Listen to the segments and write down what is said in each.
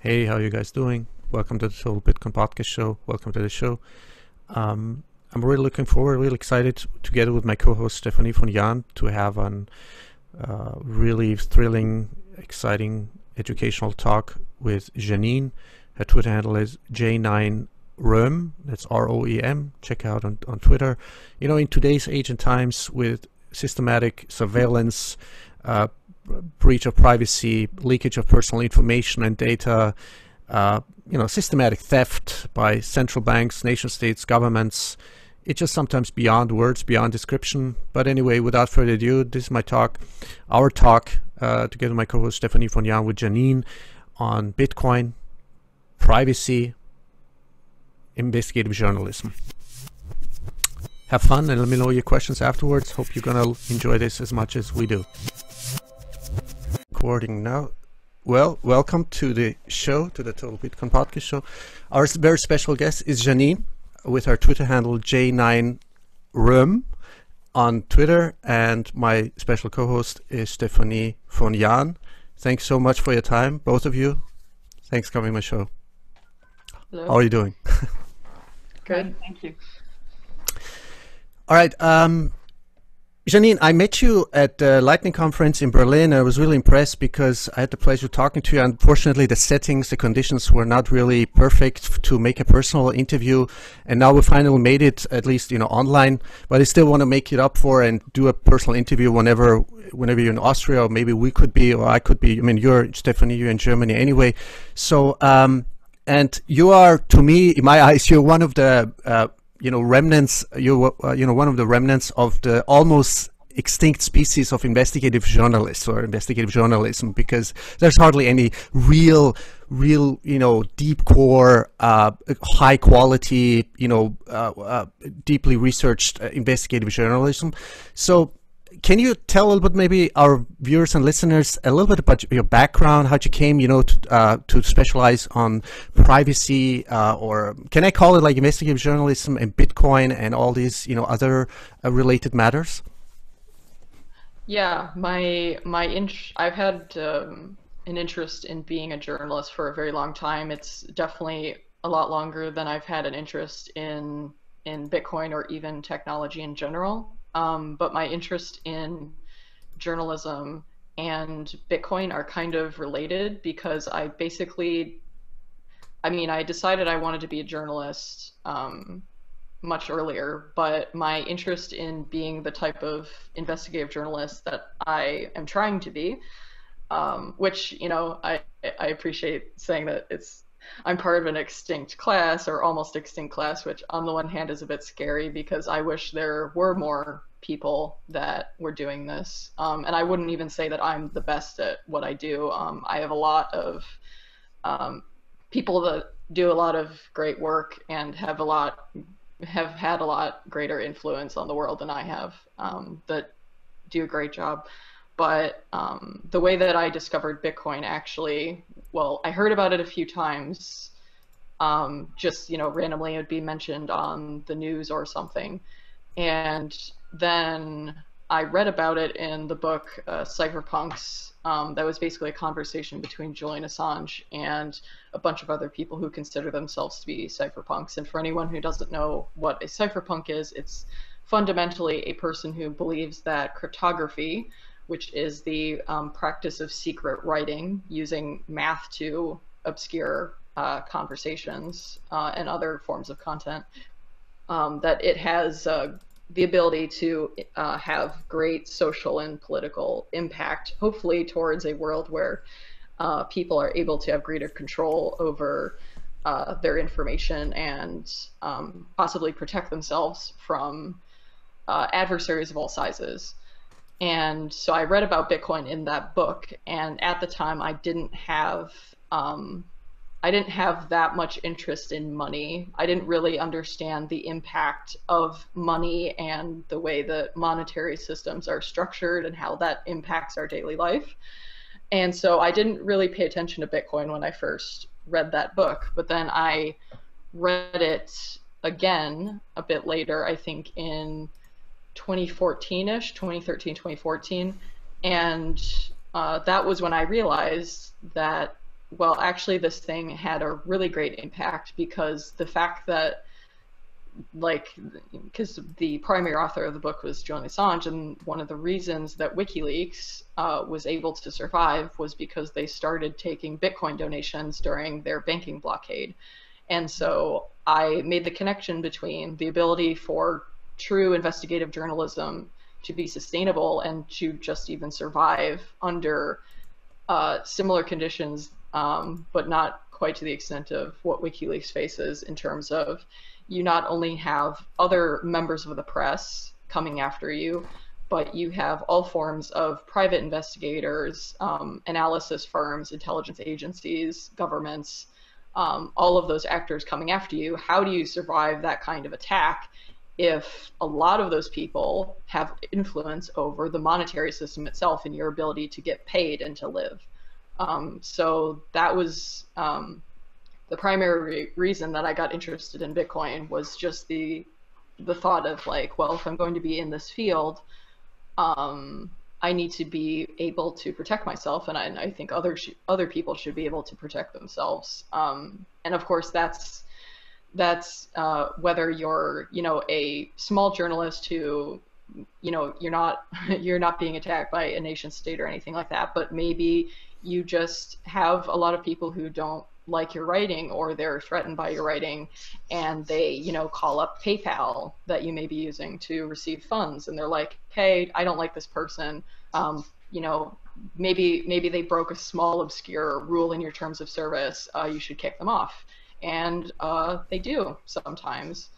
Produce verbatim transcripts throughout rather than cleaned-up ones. Hey, how you guys doing? Welcome to the Total Bitcoin Podcast Show. Welcome to the show. Um, I'm really looking forward, really excited, together with my co-host Stefanie von Jan, to have a uh, really thrilling, exciting, educational talk with Janine. Her Twitter handle is J nine Roem. That's R O E M. Check out on, on Twitter. You know, in today's age and times with systematic surveillance, uh, breach of privacy, leakage of personal information and data, uh, you know, systematic theft by central banks, nation states, governments. It's just sometimes beyond words, beyond description. But anyway, without further ado, this is my talk, our talk, uh, together with my co-host Stefanie von Jan with Janine on Bitcoin, privacy, investigative journalism. Have fun and let me know your questions afterwards. Hope you're gonna enjoy this as much as we do. Recording now. Well, welcome to the show, to the Total Bitcoin Podcast Show. Our very special guest is Janine with her Twitter handle J nine Roem on Twitter, and my special co-host is Stefanie von Jan. Thanks so much for your time, both of you. Thanks for coming to my show. Hello. How are you doing? Good, thank you. All right, um, Janine, I met you at the Lightning conference in Berlin. I was really impressed because I had the pleasure of talking to you. Unfortunately, the settings, the conditions were not really perfect to make a personal interview. And now we finally made it, at least, you know, online. But I still want to make it up for and do a personal interview whenever, whenever you're in Austria, or maybe we could be, or I could be. I mean, you're, Stefanie, you're in Germany anyway. So, um, and you are, to me, in my eyes, you're one of the, uh, you know, remnants, you uh, you know, one of the remnants of the almost extinct species of investigative journalists or investigative journalism, because there's hardly any real, real, you know, deep core, uh, high quality, you know, uh, uh, deeply researched uh, investigative journalism. So can you tell a little bit, maybe our viewers and listeners, a little bit about your background, how you came, you know, to, uh, to specialize on privacy, uh, or can I call it like investigative journalism and Bitcoin and all these, you know, other uh, related matters? Yeah, my my int- I've had um, an interest in being a journalist for a very long time. It's definitely a lot longer than I've had an interest in in Bitcoin or even technology in general. Um, but my interest in journalism and Bitcoin are kind of related, because I basically, I mean, I decided I wanted to be a journalist um, much earlier, but my interest in being the type of investigative journalist that I am trying to be, um, which, you know, I, I appreciate saying that it's, I'm part of an extinct class, or almost extinct class, which on the one hand is a bit scary, because I wish there were more people that were doing this. Um, and I wouldn't even say that I'm the best at what I do. Um, I have a lot of um, people that do a lot of great work and have a lot, have had a lot greater influence on the world than I have, um, that do a great job. But um, the way that I discovered Bitcoin, actually, well, I heard about it a few times, um, just, you know, randomly it would be mentioned on the news or something. And then I read about it in the book uh, Cypherpunks. Um, that was basically a conversation between Julian Assange and a bunch of other people who consider themselves to be cypherpunks. And for anyone who doesn't know what a cypherpunk is, it's fundamentally a person who believes that cryptography, which is the um, practice of secret writing using math to obscure uh, conversations uh, and other forms of content, um, that it has uh, the ability to uh, have great social and political impact, hopefully towards a world where uh, people are able to have greater control over uh, their information and um, possibly protect themselves from uh, adversaries of all sizes. And so I read about Bitcoin in that book, and at the time I didn't have, um, I didn't have that much interest in money. I didn't really understand the impact of money and the way that monetary systems are structured and how that impacts our daily life. And so I didn't really pay attention to Bitcoin when I first read that book, but then I read it again a bit later, I think in twenty fourteen-ish, twenty thirteen, twenty fourteen, and uh, that was when I realized that well, actually this thing had a really great impact, because the fact that, like, because the primary author of the book was Julian Assange, and one of the reasons that WikiLeaks uh, was able to survive was because they started taking Bitcoin donations during their banking blockade. And so I made the connection between the ability for true investigative journalism to be sustainable and to just even survive under uh, similar conditions, um, but not quite to the extent of what WikiLeaks faces, in terms of you not only have other members of the press coming after you, but you have all forms of private investigators, um, analysis firms, intelligence agencies, governments, um, all of those actors coming after you. How do you survive that kind of attack if a lot of those people have influence over the monetary system itself and your ability to get paid and to live? Um, so that was um, the primary re reason that I got interested in Bitcoin, was just the the thought of, like, well, if I'm going to be in this field, um, I need to be able to protect myself, and I, and I think other sh other people should be able to protect themselves. Um, and of course, that's that's uh, whether you're, you know, a small journalist who, you know, you're not you're not being attacked by a nation state or anything like that, but maybe you just have a lot of people who don't like your writing, or they're threatened by your writing, and they, you know, call up PayPal that you may be using to receive funds, and they're like, hey, I don't like this person, um, you know, maybe maybe they broke a small obscure rule in your terms of service, uh, you should kick them off. And uh, they do sometimes,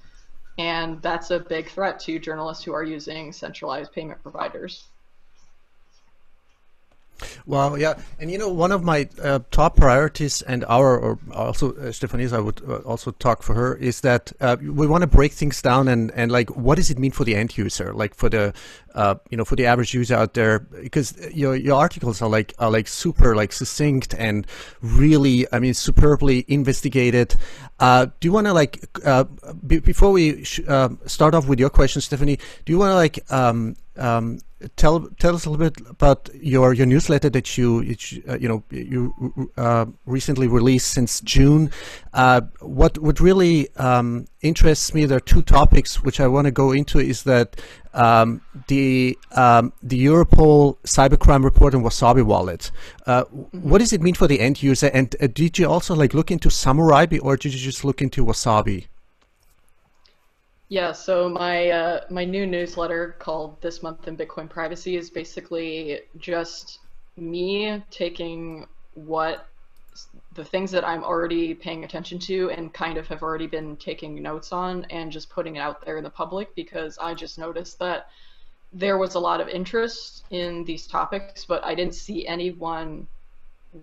and that's a big threat to journalists who are using centralized payment providers. Wow, yeah, and you know, one of my uh, top priorities, and our, or also uh, Stefanie's, I would uh, also talk for her, is that uh, we want to break things down and and like, what does it mean for the end user, like for the uh, you know, for the average user out there, because your your articles are like are like super like succinct and really, I mean, superbly investigated. Uh, do you want to like uh, b before we sh uh, start off with your question, Stefanie? Do you want to like um, um, Tell tell us a little bit about your your newsletter that you you, uh, you know you uh, recently released since June. Uh, what what really um, interests me, there are two topics which I want to go into. Is that um, the um, the Europol cybercrime report and Wasabi Wallet? Uh, what does it mean for the end user? And uh, did you also like look into Samurai, or did you just look into Wasabi? Yeah, so my uh, my new newsletter called This Month in Bitcoin Privacy is basically just me taking what the things that I'm already paying attention to and kind of have already been taking notes on, and just putting it out there in the public, because I just noticed that there was a lot of interest in these topics, but I didn't see anyone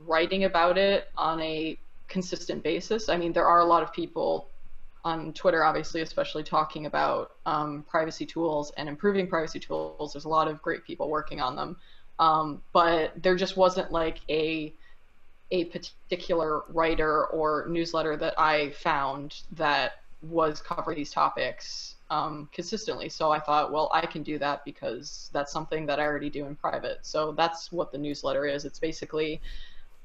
writing about it on a consistent basis. I mean, there are a lot of people on Twitter, obviously, especially talking about um, privacy tools and improving privacy tools. There's a lot of great people working on them, um, but there just wasn't like a a particular writer or newsletter that I found that was covering these topics um, consistently. So I thought, well, I can do that, because that's something that I already do in private. So that's what the newsletter is. It's basically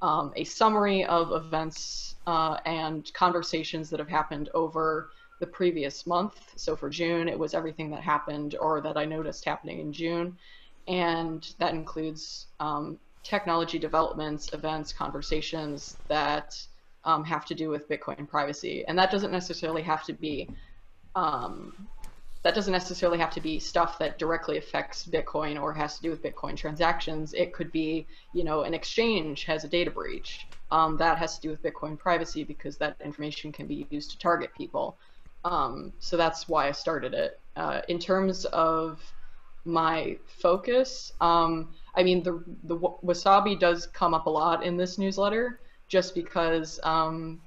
Um, a summary of events uh, and conversations that have happened over the previous month. So for June, it was everything that happened or that I noticed happening in June. And that includes um, technology developments, events, conversations that um, have to do with Bitcoin privacy. And that doesn't necessarily have to be um, That doesn't necessarily have to be stuff that directly affects Bitcoin or has to do with Bitcoin transactions. It could be, you know, an exchange has a data breach. Um, that has to do with Bitcoin privacy, because that information can be used to target people. Um, so that's why I started it. Uh, in terms of my focus, um, I mean, the, the Wasabi does come up a lot in this newsletter, just because um,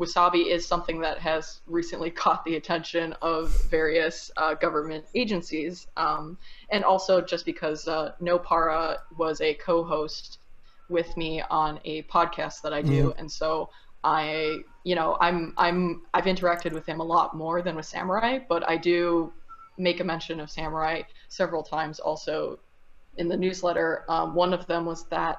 Wasabi is something that has recently caught the attention of various uh, government agencies, um, and also just because uh, Nopara was a co-host with me on a podcast that I do, mm-hmm. and so I, you know, I'm I'm I've interacted with him a lot more than with Samurai, but I do make a mention of Samurai several times also in the newsletter. Um, one of them was that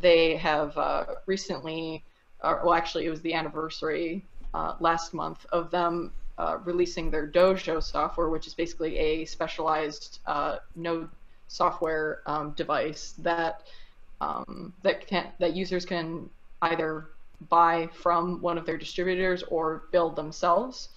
They have uh, recently, or, well, actually it was the anniversary uh, last month of them uh, releasing their Dojo software, which is basically a specialized uh, node software um, device that um, that can that users can either buy from one of their distributors or build themselves,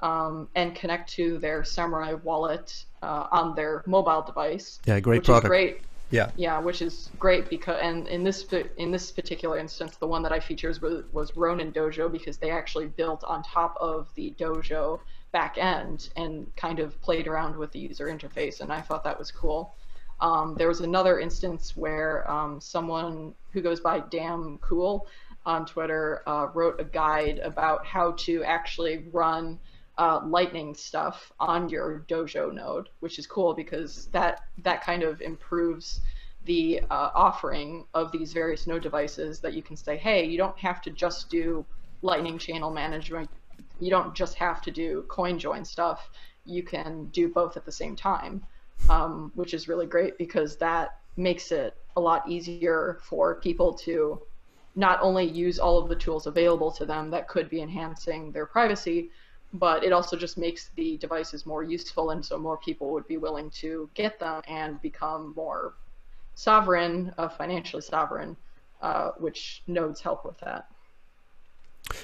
um, and connect to their Samurai wallet uh, on their mobile device. Yeah, great which product. Is great. Yeah. Yeah, which is great because, and in this in this particular instance, the one that I featured was, was Ronin Dojo, because they actually built on top of the Dojo back end and kind of played around with the user interface, and I thought that was cool. Um, there was another instance where um, someone who goes by Damn Cool on Twitter uh, wrote a guide about how to actually run uh, Lightning stuff on your Dojo node, which is cool because that that kind of improves the uh, offering of these various node devices, that you can say, hey, you don't have to just do Lightning channel management. You don't just have to do CoinJoin stuff. You can do both at the same time. Um, which is really great because that makes it a lot easier for people to not only use all of the tools available to them that could be enhancing their privacy, but it also just makes the devices more useful, and so more people would be willing to get them and become more sovereign, uh, financially sovereign, uh, which nodes help with that.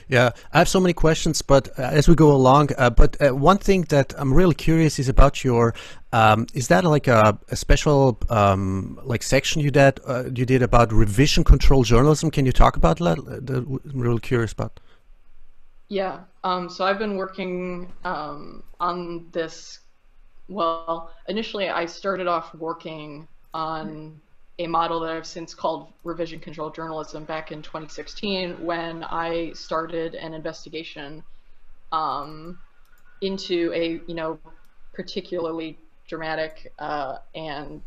Yeah, I have so many questions, but uh, as we go along, uh, but uh, one thing that I'm really curious is about your, um, is that like a, a special um, like section you did, uh, you did about revision control journalism? Can you talk about that? I'm really curious about. Yeah, um, so I've been working um, on this, well, initially I started off working on a model that I've since called revision control journalism back in twenty sixteen, when I started an investigation um, into a, you know, particularly dramatic uh, and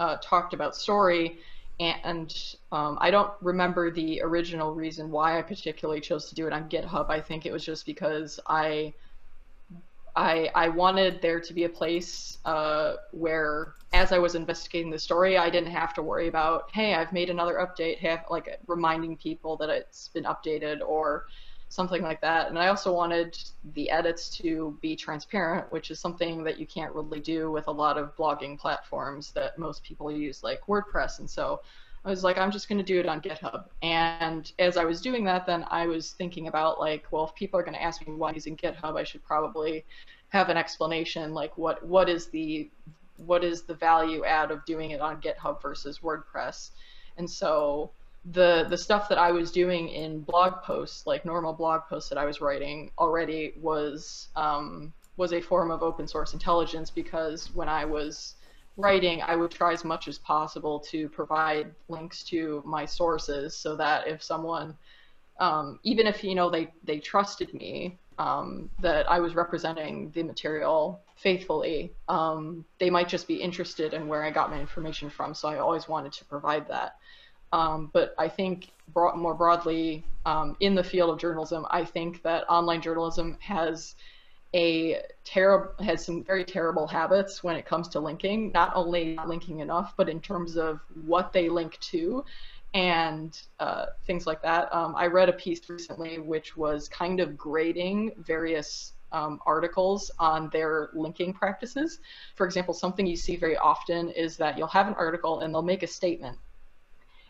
uh, talked about story. And um, I don't remember the original reason why I particularly chose to do it on GitHub. I think it was just because I I, I wanted there to be a place uh, where, as I was investigating the story, I didn't have to worry about, hey, I've made another update, hey, I've, like reminding people that it's been updated or something like that. And I also wanted the edits to be transparent, which is something that you can't really do with a lot of blogging platforms that most people use, like WordPress. And so I was like, I'm just going to do it on GitHub. And as I was doing that, then I was thinking about, like, well, if people are going to ask me why I'm using GitHub, I should probably have an explanation, like what what is the what is the value add of doing it on GitHub versus WordPress. And so the the stuff that I was doing in blog posts, like normal blog posts that I was writing already, was um, was a form of open source intelligence, because when I was writing, I would try as much as possible to provide links to my sources, so that if someone, um, even if, you know, they, they trusted me, um, that I was representing the material faithfully, um, they might just be interested in where I got my information from. So I always wanted to provide that. Um, but I think bro- more broadly, um, in the field of journalism, I think that online journalism has a terrible has some very terrible habits when it comes to linking, not only not linking enough, but in terms of what they link to and uh, things like that. Um, I read a piece recently which was kind of grading various um, articles on their linking practices. For example, something you see very often is that you'll have an article and they'll make a statement,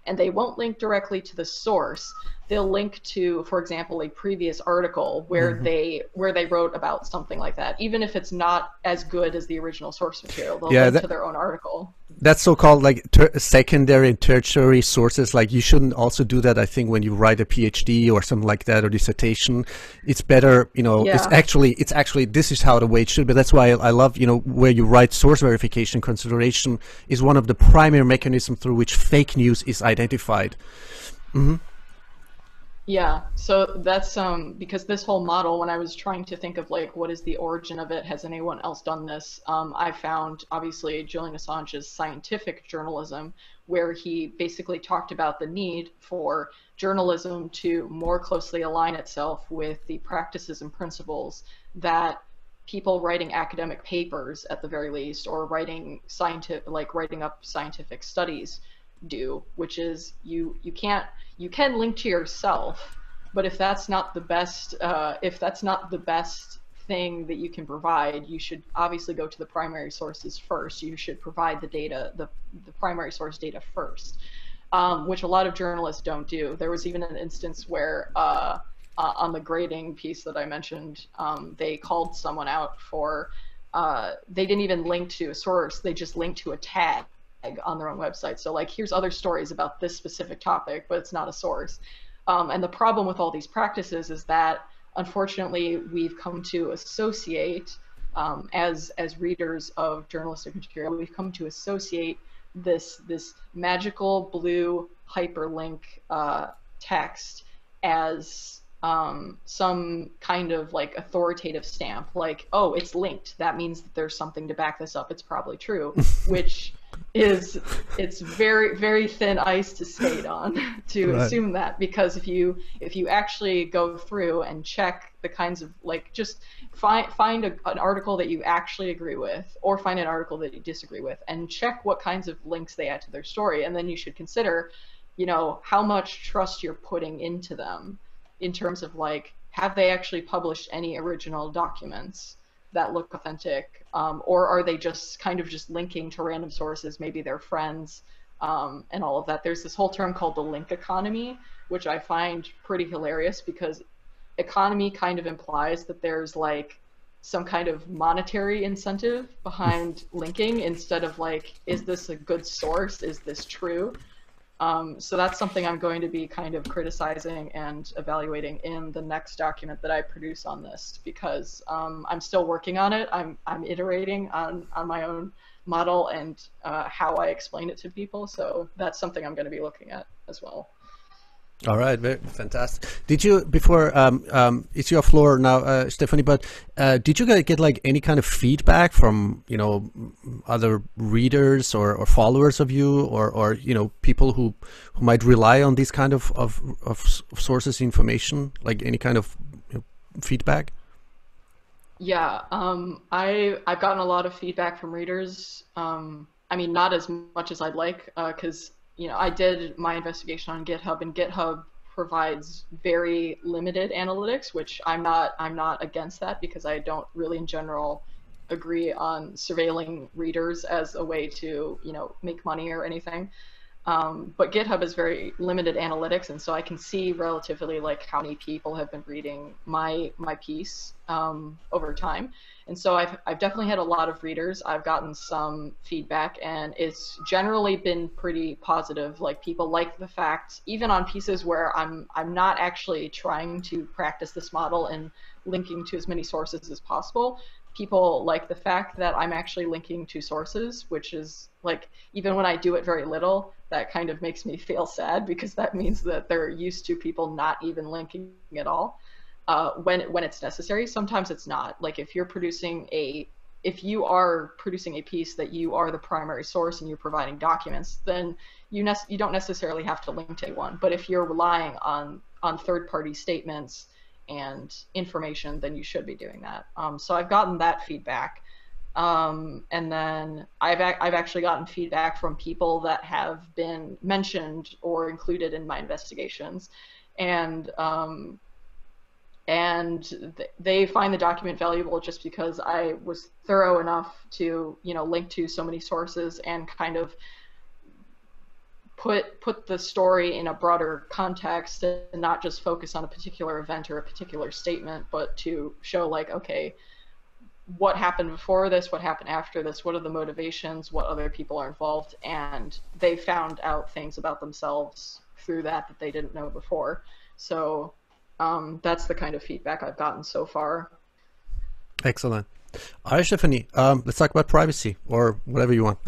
and they won't link directly to the source. They'll link to, for example, a previous article where mm-hmm. they where they wrote about something like that, even if it's not as good as the original source material. They'll yeah, link that, to their own article. That's so-called like ter secondary and tertiary sources. Like, you shouldn't also do that, I think, when you write a PhD or something like that, or dissertation. It's better, you know, yeah. it's actually, it's actually, this is how the way it should be. That's why I love, you know, where you write source verification consideration is one of the primary mechanisms through which fake news is identified. Mm-hmm. Yeah, so that's um, because this whole model, when I was trying to think of, like, what is the origin of it? Has anyone else done this? Um, I found, obviously, Julian Assange's scientific journalism, where he basically talked about the need for journalism to more closely align itself with the practices and principles that people writing academic papers, at the very least, or writing scientific, like writing up scientific studies do, which is you you can't you can link to yourself, but if that's not the best uh, if that's not the best thing that you can provide, you should obviously go to the primary sources first. You should provide the data, the the primary source data first, um, which a lot of journalists don't do. There was even an instance where uh, uh, on the grading piece that I mentioned, um, they called someone out for uh, they didn't even link to a source; they just linked to a tag on their own website. So like, here's other stories about this specific topic, but it's not a source. Um, and the problem with all these practices is that, unfortunately, we've come to associate, um, as as readers of journalistic material, we've come to associate this this magical blue hyperlink uh, text as um, some kind of like authoritative stamp. Like, oh, it's linked. That means that there's something to back this up. It's probably true, which is it's very very thin ice to skate on to right. assume that, because if you if you actually go through and check the kinds of like just find find a, an article that you actually agree with, or find an article that you disagree with, and check what kinds of links they add to their story, and then you should consider, you know, how much trust you're putting into them in terms of like, have they actually published any original documents that look authentic, um, or are they just kind of just linking to random sources, maybe their friends, um, and all of that. There's this whole term called the link economy, which I find pretty hilarious, because economy kind of implies that there's like some kind of monetary incentive behind linking, instead of like, is this a good source? Is this true? Um, so that's something I'm going to be kind of criticizing and evaluating in the next document that I produce on this, because um, I'm still working on it. I'm, I'm iterating on, on my own model and uh, how I explain it to people. So that's something I'm going to be looking at as well. All right, very fantastic. Did you, before, um, um, it's your floor now, uh, Stefanie, but uh, did you get like any kind of feedback from, you know, other readers or, or followers of you, or, or you know, people who, who might rely on these kind of, of, of sources information, like any kind of you know, feedback? Yeah, um, I, I've gotten a lot of feedback from readers. Um, I mean, not as much as I'd like, because uh, you know, I did my investigation on GitHub, and GitHub provides very limited analytics, which I'm not I'm not against that, because I don't really in general agree on surveilling readers as a way to, you know, make money or anything. Um, but GitHub is very limited analytics, and so I can see relatively like how many people have been reading my my piece um, over time. And so I've, I've definitely had a lot of readers. I've gotten some feedback, and it's generally been pretty positive. Like, people like the fact, even on pieces where I'm I'm not actually trying to practice this model and linking to as many sources as possible, people like the fact that I'm actually linking to sources, which is like, even when I do it very little, that kind of makes me feel sad, because that means that they're used to people not even linking at all. Uh, when when it's necessary, sometimes it's not. Like, if you're producing a, if you are producing a piece that you are the primary source and you're providing documents, then you ne you don't necessarily have to link to one. But if you're relying on on third-party statements and information, then you should be doing that. Um, so I've gotten that feedback. Um, and then I've, ac I've actually gotten feedback from people that have been mentioned or included in my investigations, and um, and th they find the document valuable just because I was thorough enough to, you know, link to so many sources and kind of put put the story in a broader context, and not just focus on a particular event or a particular statement, but to show like, okay, what happened before this, what happened after this, what are the motivations, what other people are involved, and they found out things about themselves through that that they didn't know before. So um, that's the kind of feedback I've gotten so far. Excellent. All right, Stefanie, um, let's talk about privacy, or whatever you want.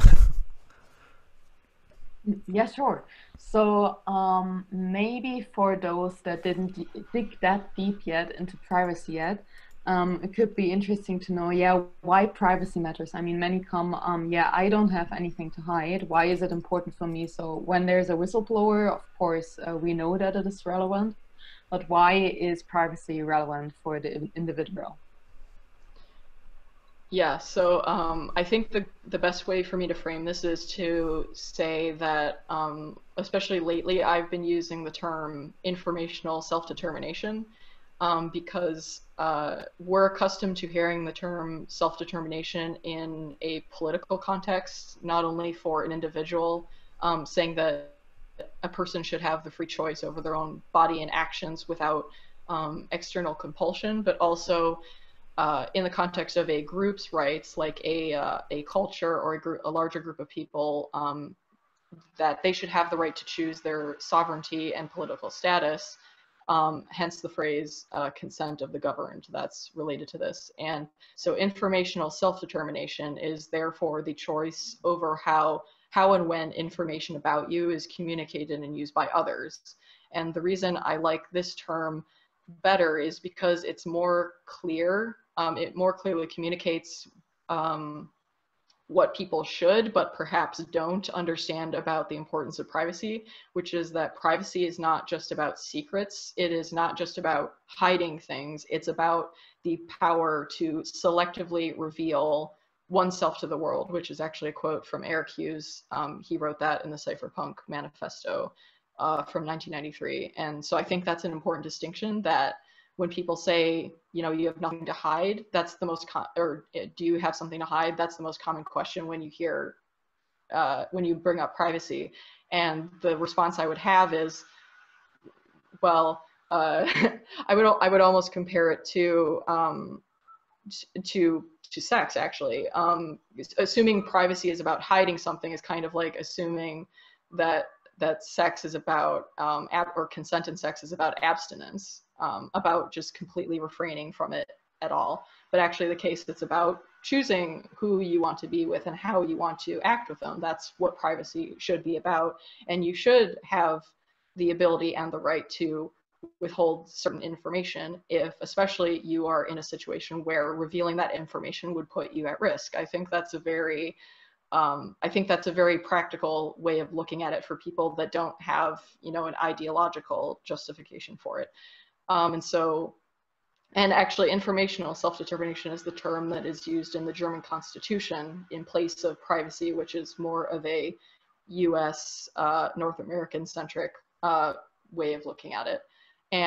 Yeah, sure. So um, maybe for those that didn't dig that deep yet into privacy yet, Um, it could be interesting to know, yeah, why privacy matters. I mean, many come, um, yeah, I don't have anything to hide. Why is it important for me? So when there's a whistleblower, of course, uh, we know that it is relevant. But why is privacy relevant for the individual? Yeah, so um, I think the, the best way for me to frame this is to say that, um, especially lately, I've been using the term informational self-determination um, because uh, we're accustomed to hearing the term self-determination in a political context, not only for an individual, um, saying that a person should have the free choice over their own body and actions without um, external compulsion, but also Uh, in the context of a group's rights, like a, uh, a culture or a, group, a larger group of people, um, that they should have the right to choose their sovereignty and political status, um, hence the phrase uh, consent of the governed that's related to this. And so informational self-determination is therefore the choice over how, how and when information about you is communicated and used by others. And the reason I like this term better is because it's more clear. Um, it more clearly communicates um, what people should, but perhaps don't understand about the importance of privacy, which is that privacy is not just about secrets. It is not just about hiding things. It's about the power to selectively reveal oneself to the world, which is actually a quote from Eric Hughes. Um, he wrote that in the Cypherpunk manifesto uh, from nineteen ninety-three. And so I think that's an important distinction, that when people say, you know, you have nothing to hide, that's the most, com or do you have something to hide? That's the most common question when you hear, uh, when you bring up privacy. And the response I would have is, well, uh, I would, I would almost compare it to, um, to, to sex, actually. Um, assuming privacy is about hiding something is kind of like assuming that, that sex is about, um, ab or consent in sex is about abstinence. Um, about just completely refraining from it at all. But actually the case that's about choosing who you want to be with and how you want to act with them, that's what privacy should be about. And you should have the ability and the right to withhold certain information if especially you are in a situation where revealing that information would put you at risk. I think that's a very, um, I think that's a very practical way of looking at it for people that don't have, you know, an ideological justification for it. Um, and so, and actually informational self-determination is the term that is used in the German Constitution in place of privacy, which is more of a U S uh, North American centric uh, way of looking at it.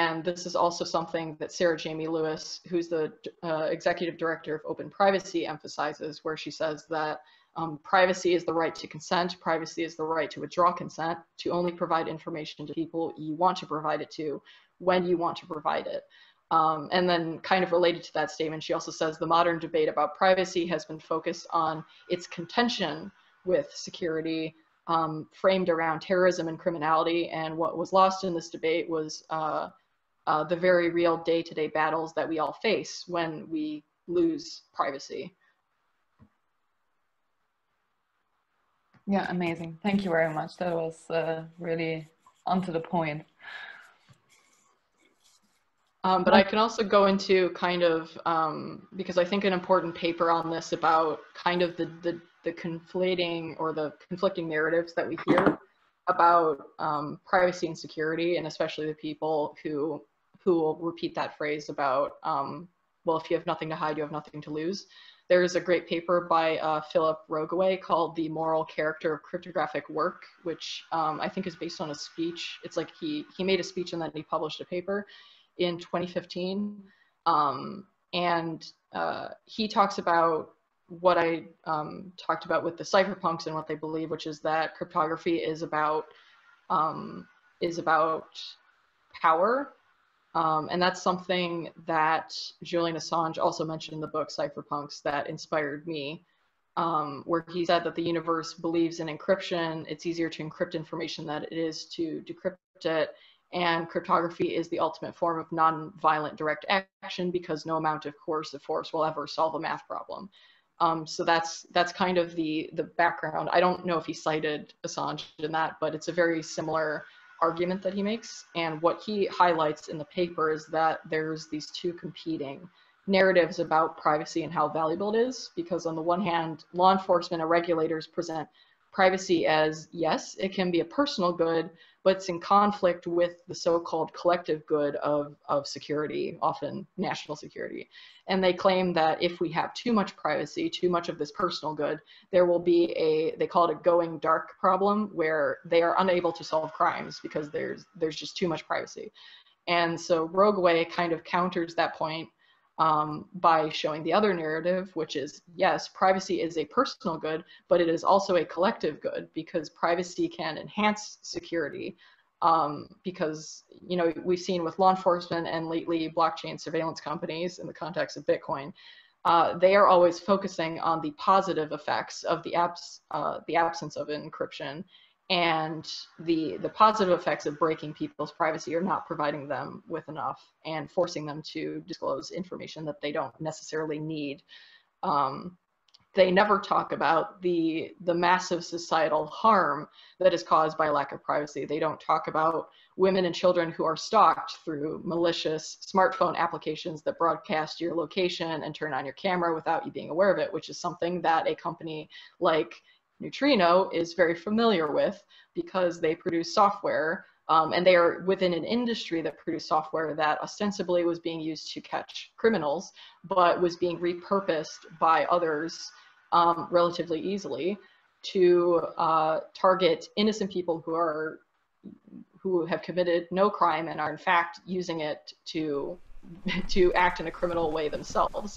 And this is also something that Sarah Jamie Lewis, who's the uh, executive director of Open Privacy, emphasizes, where she says that um, privacy is the right to consent, privacy is the right to withdraw consent, to only provide information to people you want to provide it to, when you want to provide it. Um, and then kind of related to that statement, she also says the modern debate about privacy has been focused on its contention with security, um, framed around terrorism and criminality. And what was lost in this debate was uh, uh, the very real day-to-day battles that we all face when we lose privacy. Yeah, amazing. Thank you very much. That was uh, really onto the point. Um, but I can also go into kind of, um, because I think an important paper on this about kind of the, the, the conflating or the conflicting narratives that we hear about um, privacy and security, and especially the people who, who will repeat that phrase about, um, well, if you have nothing to hide, you have nothing to lose. There is a great paper by uh, Philip Rogaway called The Moral Character of Cryptographic Work, which um, I think is based on a speech. It's like he, he made a speech and then he published a paper in twenty fifteen, um, and uh, he talks about what I um, talked about with the cypherpunks and what they believe, which is that cryptography is about um, is about power, um, and that's something that Julian Assange also mentioned in the book Cypherpunks that inspired me, um, where he said that the universe believes in encryption. It's easier to encrypt information than it is to decrypt it. And cryptography is the ultimate form of non-violent direct action because no amount of coercive force will ever solve a math problem. Um, so that's that's kind of the, the background. I don't know if he cited Assange in that, but it's a very similar argument that he makes. And what he highlights in the paper is that there's these two competing narratives about privacy and how valuable it is, because on the one hand, law enforcement and regulators present privacy as, yes, it can be a personal good, but it's in conflict with the so-called collective good of, of security, often national security. And they claim that if we have too much privacy, too much of this personal good, there will be a, they call it a going dark problem, where they are unable to solve crimes because there's, there's just too much privacy. And so Rogueway kind of counters that point Um, by showing the other narrative, which is, yes, privacy is a personal good, but it is also a collective good, because privacy can enhance security. Um, because, you know, we've seen with law enforcement and lately blockchain surveillance companies in the context of Bitcoin, uh, they are always focusing on the positive effects of the, abs uh, the absence of encryption, and the, the positive effects of breaking people's privacy or not providing them with enough and forcing them to disclose information that they don't necessarily need. Um, they never talk about the, the massive societal harm that is caused by lack of privacy. They don't talk about women and children who are stalked through malicious smartphone applications that broadcast your location and turn on your camera without you being aware of it, which is something that a company like Neutrino is very familiar with, because they produce software um, and they are within an industry that produced software that ostensibly was being used to catch criminals, but was being repurposed by others um, relatively easily to uh, target innocent people who are who have committed no crime and are in fact using it to to act in a criminal way themselves.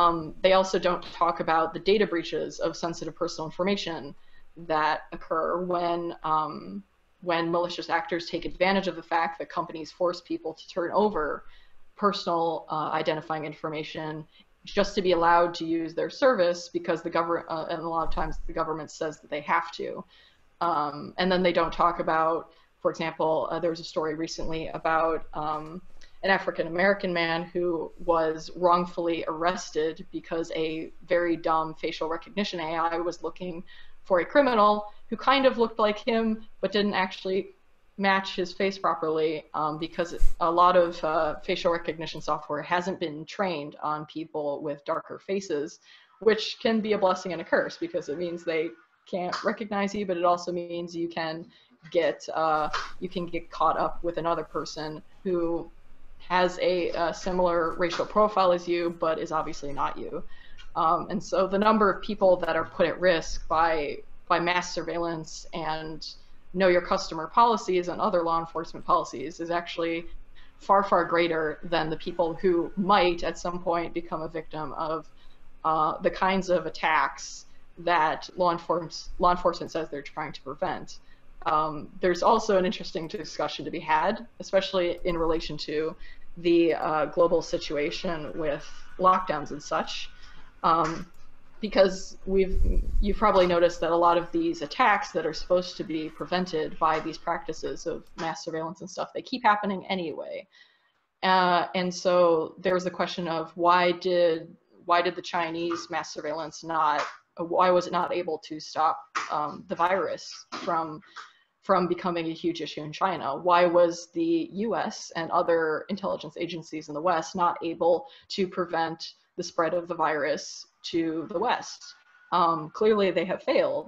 Um, they also don't talk about the data breaches of sensitive personal information that occur when, um, when malicious actors take advantage of the fact that companies force people to turn over personal uh, identifying information just to be allowed to use their service, because the government, uh, and a lot of times the government says that they have to. Um, and then they don't talk about, for example, uh, there was a story recently about um, an African-American man who was wrongfully arrested because a very dumb facial recognition A I was looking for a criminal who kind of looked like him, but didn't actually match his face properly, um, because a lot of uh, facial recognition software hasn't been trained on people with darker faces, which can be a blessing and a curse, because it means they can't recognize you, but it also means you can get, uh, you can get caught up with another person who has a, a similar racial profile as you, but is obviously not you. Um, and so the number of people that are put at risk by, by mass surveillance and know your customer policies and other law enforcement policies is actually far, far greater than the people who might at some point become a victim of uh, the kinds of attacks that law, enforce, law enforcement says they're trying to prevent. Um, there's also an interesting discussion to be had, especially in relation to the uh, global situation with lockdowns and such, um, because we've you've probably noticed that a lot of these attacks that are supposed to be prevented by these practices of mass surveillance and stuff, they keep happening anyway. Uh, and so there was the question of why did why did the Chinese mass surveillance not why was it not able to stop um, the virus from from becoming a huge issue in China? Why was the U S and other intelligence agencies in the West not able to prevent the spread of the virus to the West? Um, clearly they have failed.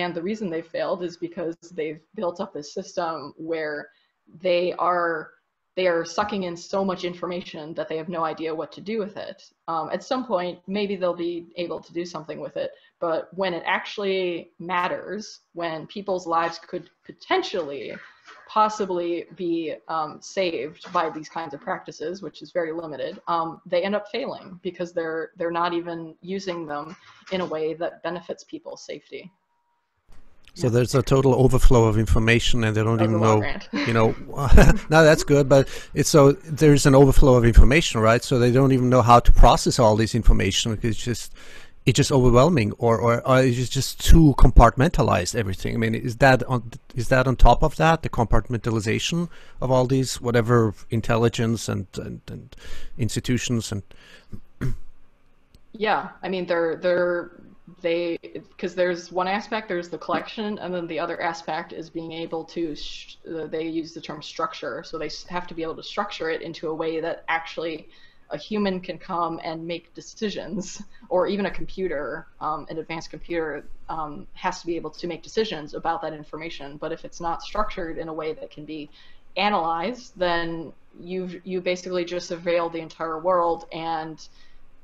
And the reason they failed is because they've built up this system where they are they are sucking in so much information that they have no idea what to do with it. Um, at some point, maybe they'll be able to do something with it, but when it actually matters, when people's lives could potentially, possibly be um, saved by these kinds of practices, which is very limited, um, they end up failing because they're, they're not even using them in a way that benefits people's safety. So yeah. There's a total overflow of information, and they don't even know, you know, no, that's good, but it's so there's an overflow of information, right? So they don't even know how to process all this information. It's just, it's just overwhelming, or, or, or it's just too compartmentalized everything. I mean, is that on, is that on top of that, the compartmentalization of all these, whatever intelligence and, and, and institutions and. Yeah, I mean, they're, they're, they, because there's one aspect, there's the collection, and then the other aspect is being able to, sh they use the term structure, so they have to be able to structure it into a way that actually a human can come and make decisions, or even a computer, um, an advanced computer um, has to be able to make decisions about that information. But if it's not structured in a way that can be analyzed, then you've, you basically just surveil the entire world and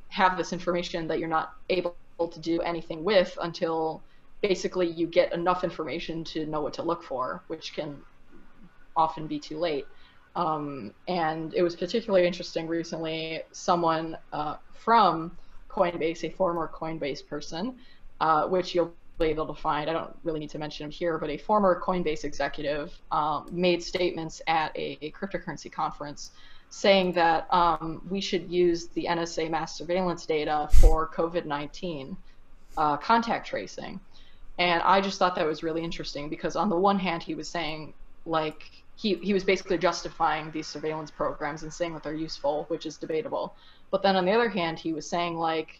have this information that you're not able to do anything with until basically you get enough information to know what to look for, which can often be too late. Um, and it was particularly interesting recently, someone uh, from Coinbase, a former Coinbase person, uh, which you'll be able to find, I don't really need to mention him here, but a former Coinbase executive um, made statements at a, a cryptocurrency conference saying that um, we should use the N S A mass surveillance data for COVID nineteen uh, contact tracing. And I just thought that was really interesting, because on the one hand he was saying, like, He, he was basically justifying these surveillance programs and saying that they're useful, which is debatable. But then on the other hand, he was saying, like,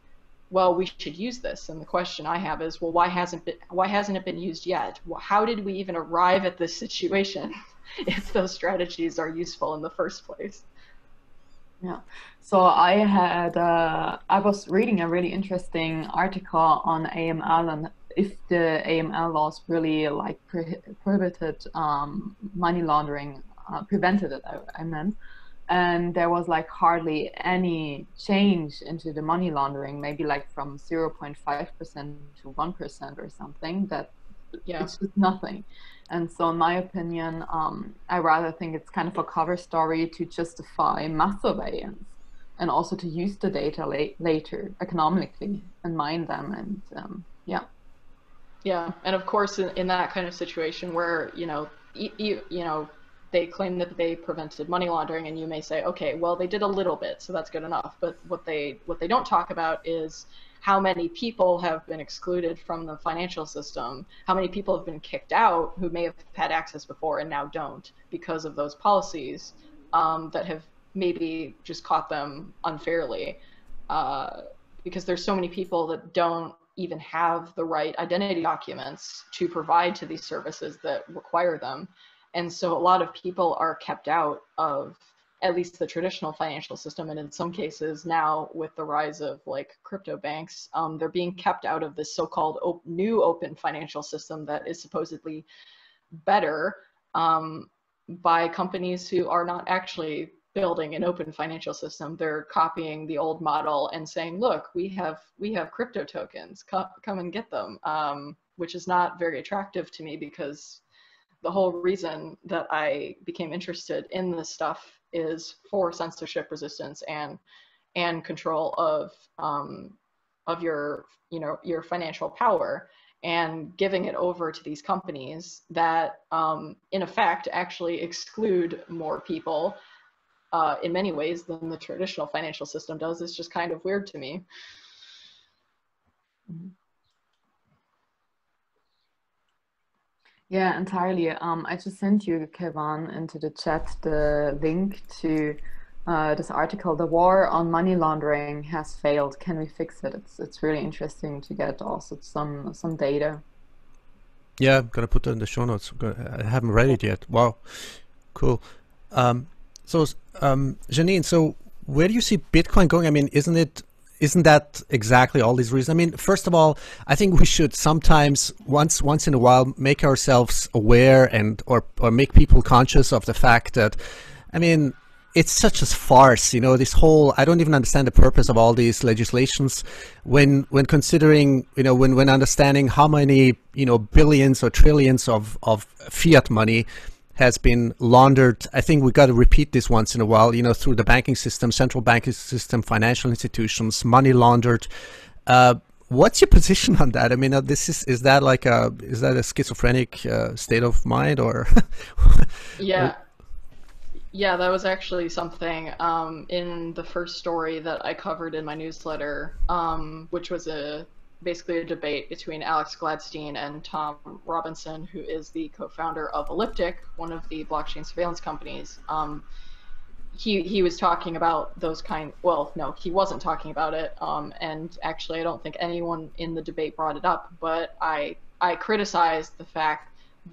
well, we should use this. And the question I have is, well, why hasn't it, why hasn't it been used yet? How did we even arrive at this situation if those strategies are useful in the first place? Yeah. So I had, uh, I was reading a really interesting article on A M L and if the A M L laws really like pre prohibited um, money laundering, uh, prevented it, I, I meant, and there was like hardly any change into the money laundering, maybe like from zero point five percent to one percent or something, that yeah. It's just nothing. And so in my opinion, um, I rather think it's kind of a cover story to justify mass surveillance and also to use the data la later economically and mine them and um, yeah. Yeah, and of course, in, in that kind of situation where, you know, e e you know, they claim that they prevented money laundering, and you may say, okay, well, they did a little bit, so that's good enough. But what they what they don't talk about is how many people have been excluded from the financial system, how many people have been kicked out who may have had access before and now don't because of those policies um, that have maybe just caught them unfairly, uh, because there's so many people that don't even have the right identity documents to provide to these services that require them. And so a lot of people are kept out of at least the traditional financial system. And in some cases now with the rise of like crypto banks, um, they're being kept out of this so-called op new open financial system that is supposedly better um, by companies who are not actually building an open financial system. They're copying the old model and saying, look, we have we have crypto tokens, come, come and get them, um, which is not very attractive to me, because the whole reason that I became interested in this stuff is for censorship resistance and and control of um, of your you know your financial power, and giving it over to these companies that um, in effect actually exclude more people Uh, in many ways than the traditional financial system does. It's just kind of weird to me. Yeah, entirely. Um, I just sent you, Kevan, into the chat the link to uh, this article, "The War on Money Laundering Has Failed. Can We Fix It?" It's, it's really interesting to get also some, some data. Yeah, I'm going to put that in the show notes. I haven't read it yet. Wow, cool. Um, So, um, Janine, so where do you see Bitcoin going? I mean, isn't it, isn't that exactly all these reasons? I mean, first of all, I think we should sometimes once, once in a while make ourselves aware and, or, or make people conscious of the fact that, I mean, it's such a farce, you know, this whole, I don't even understand the purpose of all these legislations when, when considering, you know, when, when understanding how many, you know, billions or trillions of, of fiat money has been laundered. I think we got to repeat this once in a while, you know, through the banking system, central banking system, financial institutions, money laundered. Uh, what's your position on that? I mean, uh, this is, is that like a, is that a schizophrenic uh, state of mind or? Yeah. Yeah, that was actually something um, in the first story that I covered in my newsletter, um, which was a, basically a debate between Alex Gladstein and Tom Robinson, who is the co-founder of Elliptic, one of the blockchain surveillance companies. Um, he, he was talking about those kind, well, no, he wasn't talking about it. Um, and actually, I don't think anyone in the debate brought it up, but I, I criticized the fact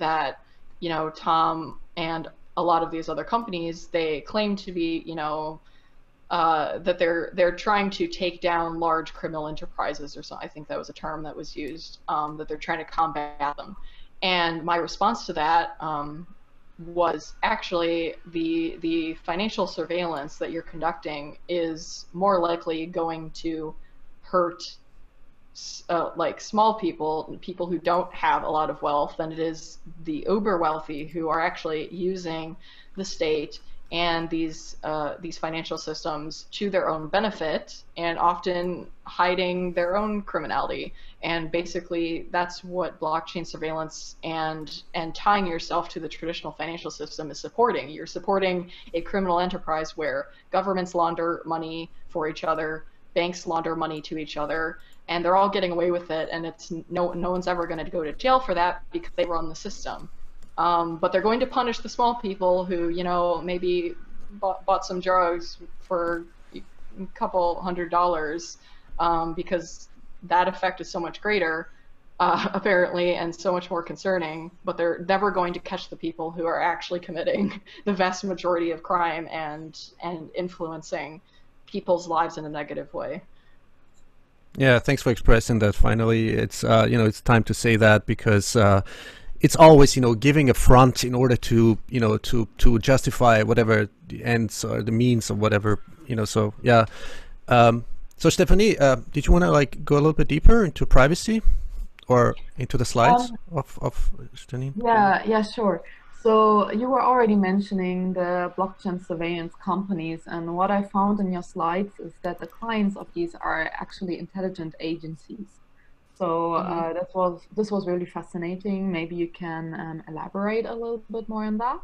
that, you know, Tom and a lot of these other companies, they claim to be, you know, uh, that they're they're trying to take down large criminal enterprises, or so I think that was a term that was used, um, that they're trying to combat them. And my response to that um, was actually the the financial surveillance that you're conducting is more likely going to hurt uh, like small people, people who don't have a lot of wealth, than it is the uber wealthy who are actually using the state and these uh, these financial systems to their own benefit, and often hiding their own criminality. And basically, that's what blockchain surveillance and and tying yourself to the traditional financial system is supporting. You're supporting a criminal enterprise where governments launder money for each other, banks launder money to each other, and they're all getting away with it. And it's no no one's ever going to go to jail for that because they run the system. Um, but they're going to punish the small people who, you know, maybe bought, bought some drugs for a couple hundred dollars, um, because that effect is so much greater, uh, apparently, and so much more concerning. But they're never going to catch the people who are actually committing the vast majority of crime and and influencing people's lives in a negative way. Yeah, thanks for expressing that. Finally, it's uh, you know, it's time to say that, because Uh, it's always, you know, giving a front in order to, you know, to, to justify whatever the ends or the means or whatever, you know, so, yeah. Um, so, Stefanie, uh, did you want to, like, go a little bit deeper into privacy or into the slides um, of, of Janine? Yeah, yeah, sure. So, you were already mentioning the blockchain surveillance companies, and what I found in your slides is that the clients of these are actually intelligent agencies. So uh, that was, this was really fascinating. Maybe you can um, elaborate a little bit more on that.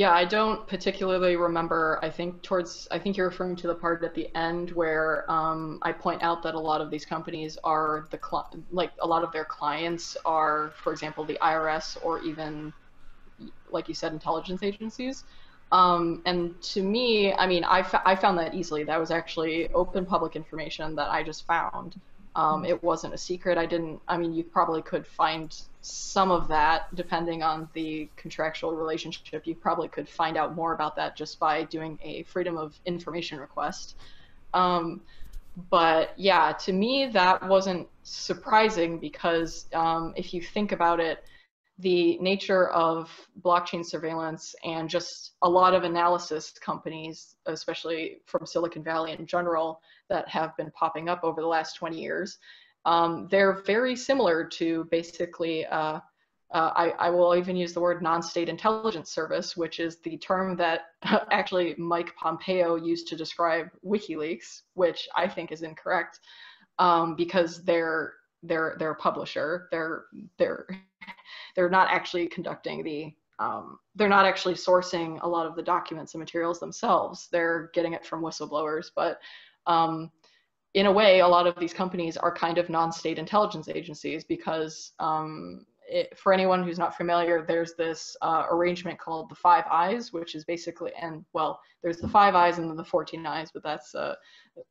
Yeah, I don't particularly remember. I think towards, I think you're referring to the part at the end where um, I point out that a lot of these companies are the cl like a lot of their clients are, for example, the I R S or even, like you said, intelligence agencies. Um, and to me, I mean, I, I found that easily. That was actually open public information that I just found. Um, it wasn't a secret. I didn't, I mean, you probably could find some of that depending on the contractual relationship. You probably could find out more about that just by doing a Freedom of Information request. Um, but yeah, to me, that wasn't surprising because um, if you think about it, the nature of blockchain surveillance and just a lot of analysis companies, especially from Silicon Valley in general, that have been popping up over the last twenty years, um, they're very similar to basically, uh, uh, I, I will even use the word non-state intelligence service, which is the term that actually Mike Pompeo used to describe WikiLeaks, which I think is incorrect, um, because they're they're they're a publisher, they're they're They're not actually conducting the, um, they're not actually sourcing a lot of the documents and materials themselves. They're getting it from whistleblowers. But um, in a way, a lot of these companies are kind of non-state intelligence agencies because um, it, for anyone who's not familiar, there's this uh, arrangement called the Five Eyes, which is basically, and well, there's the Five Eyes and then the fourteen eyes, but that's, uh,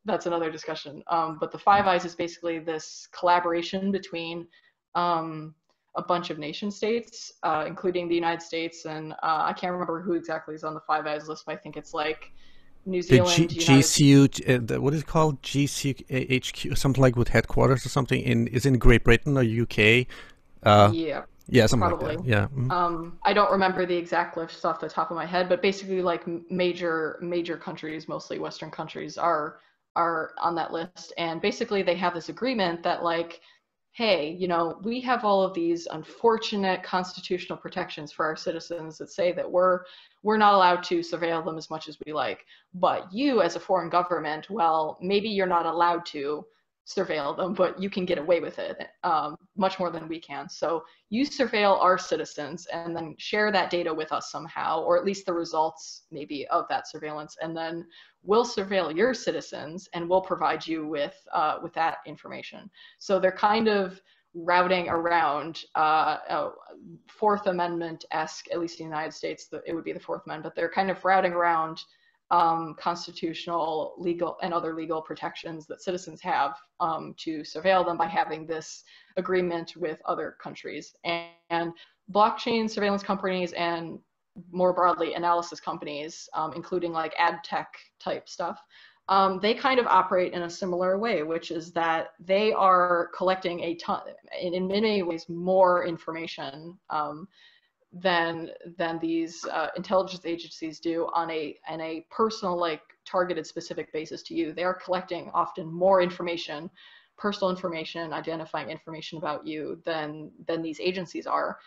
that's another discussion. Um, but the Five Eyes is basically this collaboration between um, a bunch of nation states, uh, including the United States, and uh, I can't remember who exactly is on the Five Eyes list, but I think it's like New Zealand, the G C U, uh, what is it called? G C H Q, something like with headquarters or something, in is in Great Britain or U K? Uh, yeah. Yeah, something probably. Like that. Yeah. Mm-hmm. um, I don't remember the exact list off the top of my head, but basically like major, major countries, mostly Western countries are, are on that list. And basically they have this agreement that like, hey, you know, we have all of these unfortunate constitutional protections for our citizens that say that we're we're not allowed to surveil them as much as we like. But you, as a foreign government, well, maybe you're not allowed to surveil them, but you can get away with it um, much more than we can. So you surveil our citizens and then share that data with us somehow, or at least the results maybe of that surveillance, and then we'll surveil your citizens and we'll provide you with uh, with that information. So they're kind of routing around uh, uh, Fourth Amendment-esque, at least in the United States, the, it would be the Fourth Amendment, but they're kind of routing around Um, constitutional, legal, and other legal protections that citizens have um, to surveil them by having this agreement with other countries. And, and blockchain surveillance companies and more broadly analysis companies, um, including like ad tech type stuff, um, they kind of operate in a similar way, which is that they are collecting a ton, in, in many ways, more information um, than than these uh, intelligence agencies do on a on a personal, like targeted specific basis to you. They are collecting often more information, personal information, identifying information about you than than these agencies are.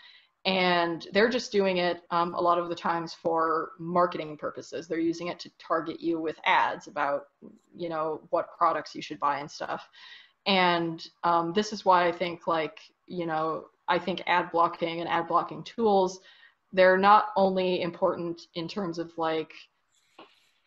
And they're just doing it um, a lot of the times for marketing purposes. They're using it to target you with ads about, you know, what products you should buy and stuff. And um, this is why I think, like, you know, I think ad blocking and ad blocking tools, they're not only important in terms of like,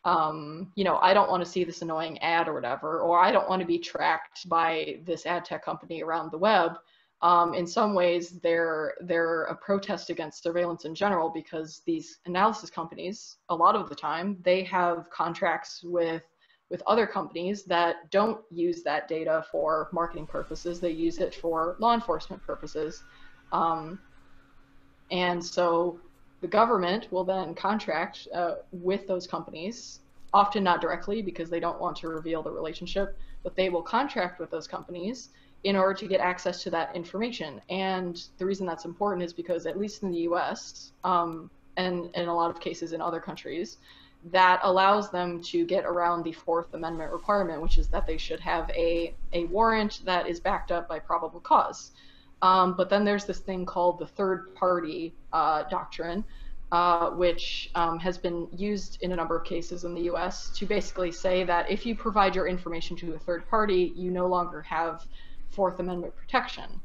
um, you know, I don't want to see this annoying ad or whatever, or I don't want to be tracked by this ad tech company around the web. Um, in some ways, they're, they're a protest against surveillance in general, because these analysis companies, a lot of the time, they have contracts with, with other companies that don't use that data for marketing purposes. They use it for law enforcement purposes. Um, and so the government will then contract uh, with those companies, often not directly because they don't want to reveal the relationship, but they will contract with those companies in order to get access to that information. And the reason that's important is because, at least in the U S, um, and in a lot of cases in other countries, that allows them to get around the Fourth Amendment requirement, which is that they should have a, a warrant that is backed up by probable cause. Um, but then there's this thing called the third party uh, doctrine, uh, which um, has been used in a number of cases in the U S to basically say that if you provide your information to a third party, you no longer have Fourth Amendment protection.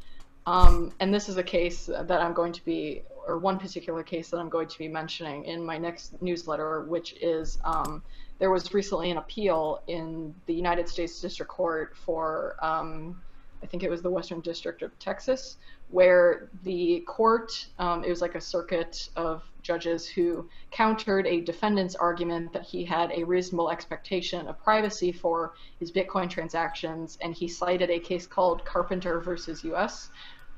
Um, and this is a case that I'm going to be, or one particular case that I'm going to be mentioning in my next newsletter, which is um, there was recently an appeal in the United States District Court for, um, I think it was the Western District of Texas, where the court, um, it was like a circuit of judges who countered a defendant's argument that he had a reasonable expectation of privacy for his Bitcoin transactions, and he cited a case called Carpenter versus U S,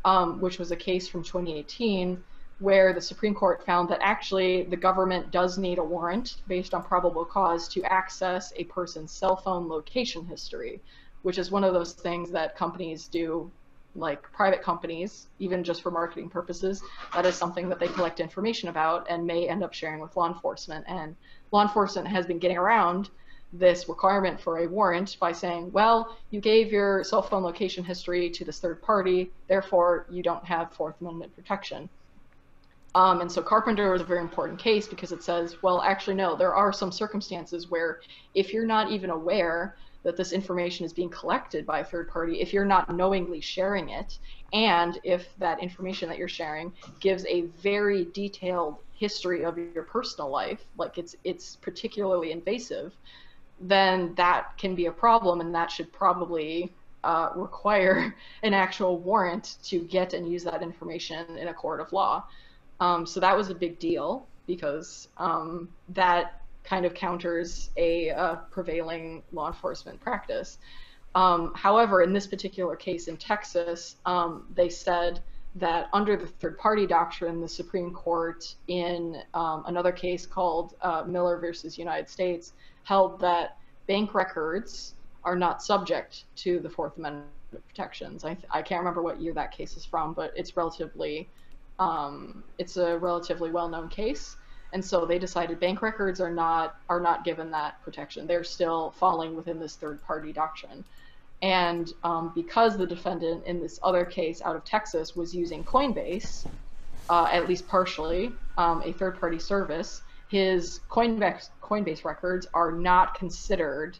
um, which was a case from twenty eighteen, where the Supreme Court found that actually the government does need a warrant based on probable cause to access a person's cell phone location history, which is one of those things that companies do, like private companies, even just for marketing purposes. That is something that they collect information about and may end up sharing with law enforcement. And law enforcement has been getting around this requirement for a warrant by saying, well, you gave your cell phone location history to this third party, therefore you don't have Fourth Amendment protection. Um, and so Carpenter is a very important case because it says, well, actually, no, there are some circumstances where if you're not even aware that this information is being collected by a third party, if you're not knowingly sharing it, and if that information that you're sharing gives a very detailed history of your personal life, like it's it's particularly invasive, then that can be a problem, and that should probably uh, require an actual warrant to get and use that information in a court of law. Um, so that was a big deal because um, that kind of counters a uh, prevailing law enforcement practice. Um, however, in this particular case in Texas, um, they said that under the third party doctrine, the Supreme Court in um, another case called uh, Miller versus United States held that bank records are not subject to the Fourth Amendment protections. I, I can't remember what year that case is from, but it's relatively, um, it's a relatively well-known case. And so they decided bank records are not are not given that protection. They're still falling within this third-party doctrine. And um, because the defendant in this other case out of Texas was using Coinbase, uh, at least partially, um, a third-party service, his Coinbase, Coinbase records are not considered,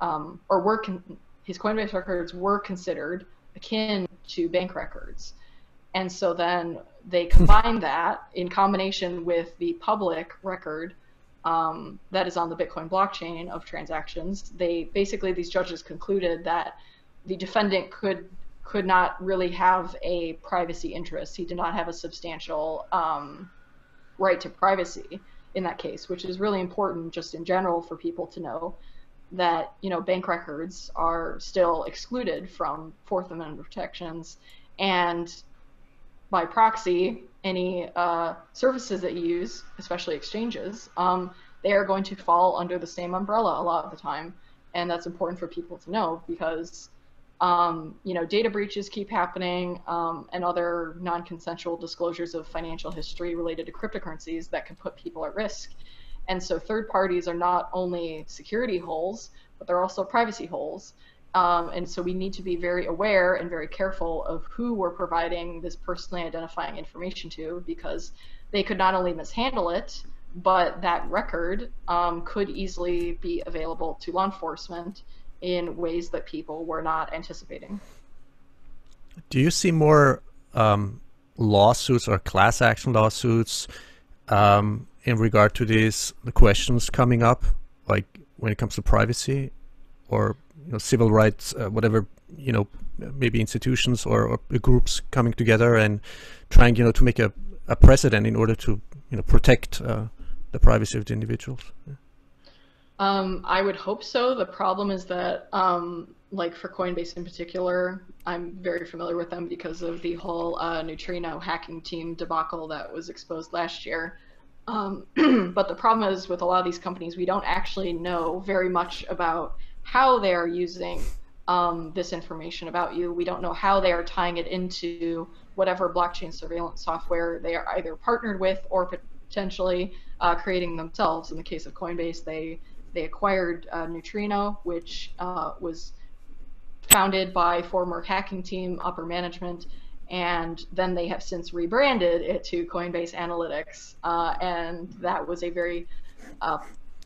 um, or were con his Coinbase records were considered akin to bank records. And so then they combine that in combination with the public record um, that is on the Bitcoin blockchain of transactions. They basically, these judges concluded that the defendant could could not really have a privacy interest. He did not have a substantial um, right to privacy in that case, which is really important just in general for people to know that, you know, bank records are still excluded from Fourth Amendment protections, and by proxy, any uh, services that you use, especially exchanges, um, they are going to fall under the same umbrella a lot of the time. And that's important for people to know because, um, you know, data breaches keep happening um, and other non-consensual disclosures of financial history related to cryptocurrencies that can put people at risk. And so third parties are not only security holes, but they're also privacy holes. Um, and so we need to be very aware and very careful of who we're providing this personally identifying information to, because they could not only mishandle it, but that record um, could easily be available to law enforcement in ways that people were not anticipating. Do you see more um, lawsuits or class action lawsuits um, in regard to these the questions coming up, like when it comes to privacy or you know, civil rights, uh, whatever, you know, maybe institutions or, or groups coming together and trying, you know, to make a, a precedent in order to, you know, protect uh, the privacy of the individuals? Yeah. Um, I would hope so. The problem is that, um, like for Coinbase in particular, I'm very familiar with them because of the whole uh, Neutrino hacking team debacle that was exposed last year. Um, but the problem is with a lot of these companies, we don't actually know very much about how they are using um, this information about you. We don't know how they are tying it into whatever blockchain surveillance software they are either partnered with or potentially uh, creating themselves. In the case of Coinbase, they they acquired uh, Neutrino, which uh, was founded by former Hacking Team upper management, and then they have since rebranded it to Coinbase Analytics, uh, and that was a very uh,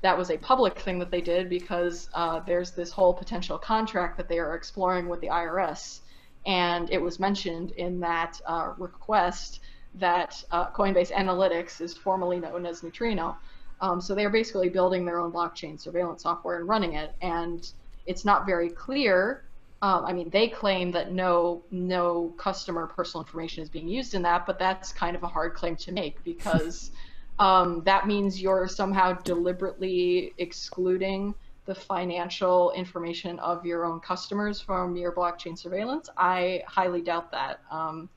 that was a public thing that they did because uh, there's this whole potential contract that they are exploring with the I R S. And it was mentioned in that uh, request that uh, Coinbase Analytics is formerly known as Neutrino. Um, so they're basically building their own blockchain surveillance software and running it. And it's not very clear. Um, I mean, they claim that no, no customer personal information is being used in that, but that's kind of a hard claim to make because Um, that means you're somehow deliberately excluding the financial information of your own customers from your blockchain surveillance. I highly doubt that. Um,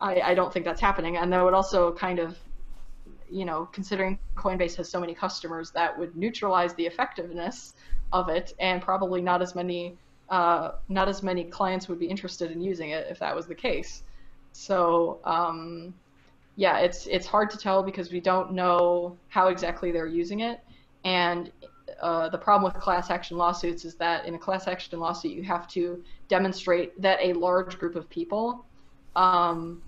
I, I don't think that's happening. And that would also kind of, you know, considering Coinbase has so many customers, that would neutralize the effectiveness of it, and probably not as many, uh, not as many clients would be interested in using it if that was the case. So, um, yeah, it's it's hard to tell because we don't know how exactly they're using it. And uh, the problem with class action lawsuits is that in a class action lawsuit, you have to demonstrate that a large group of people, um,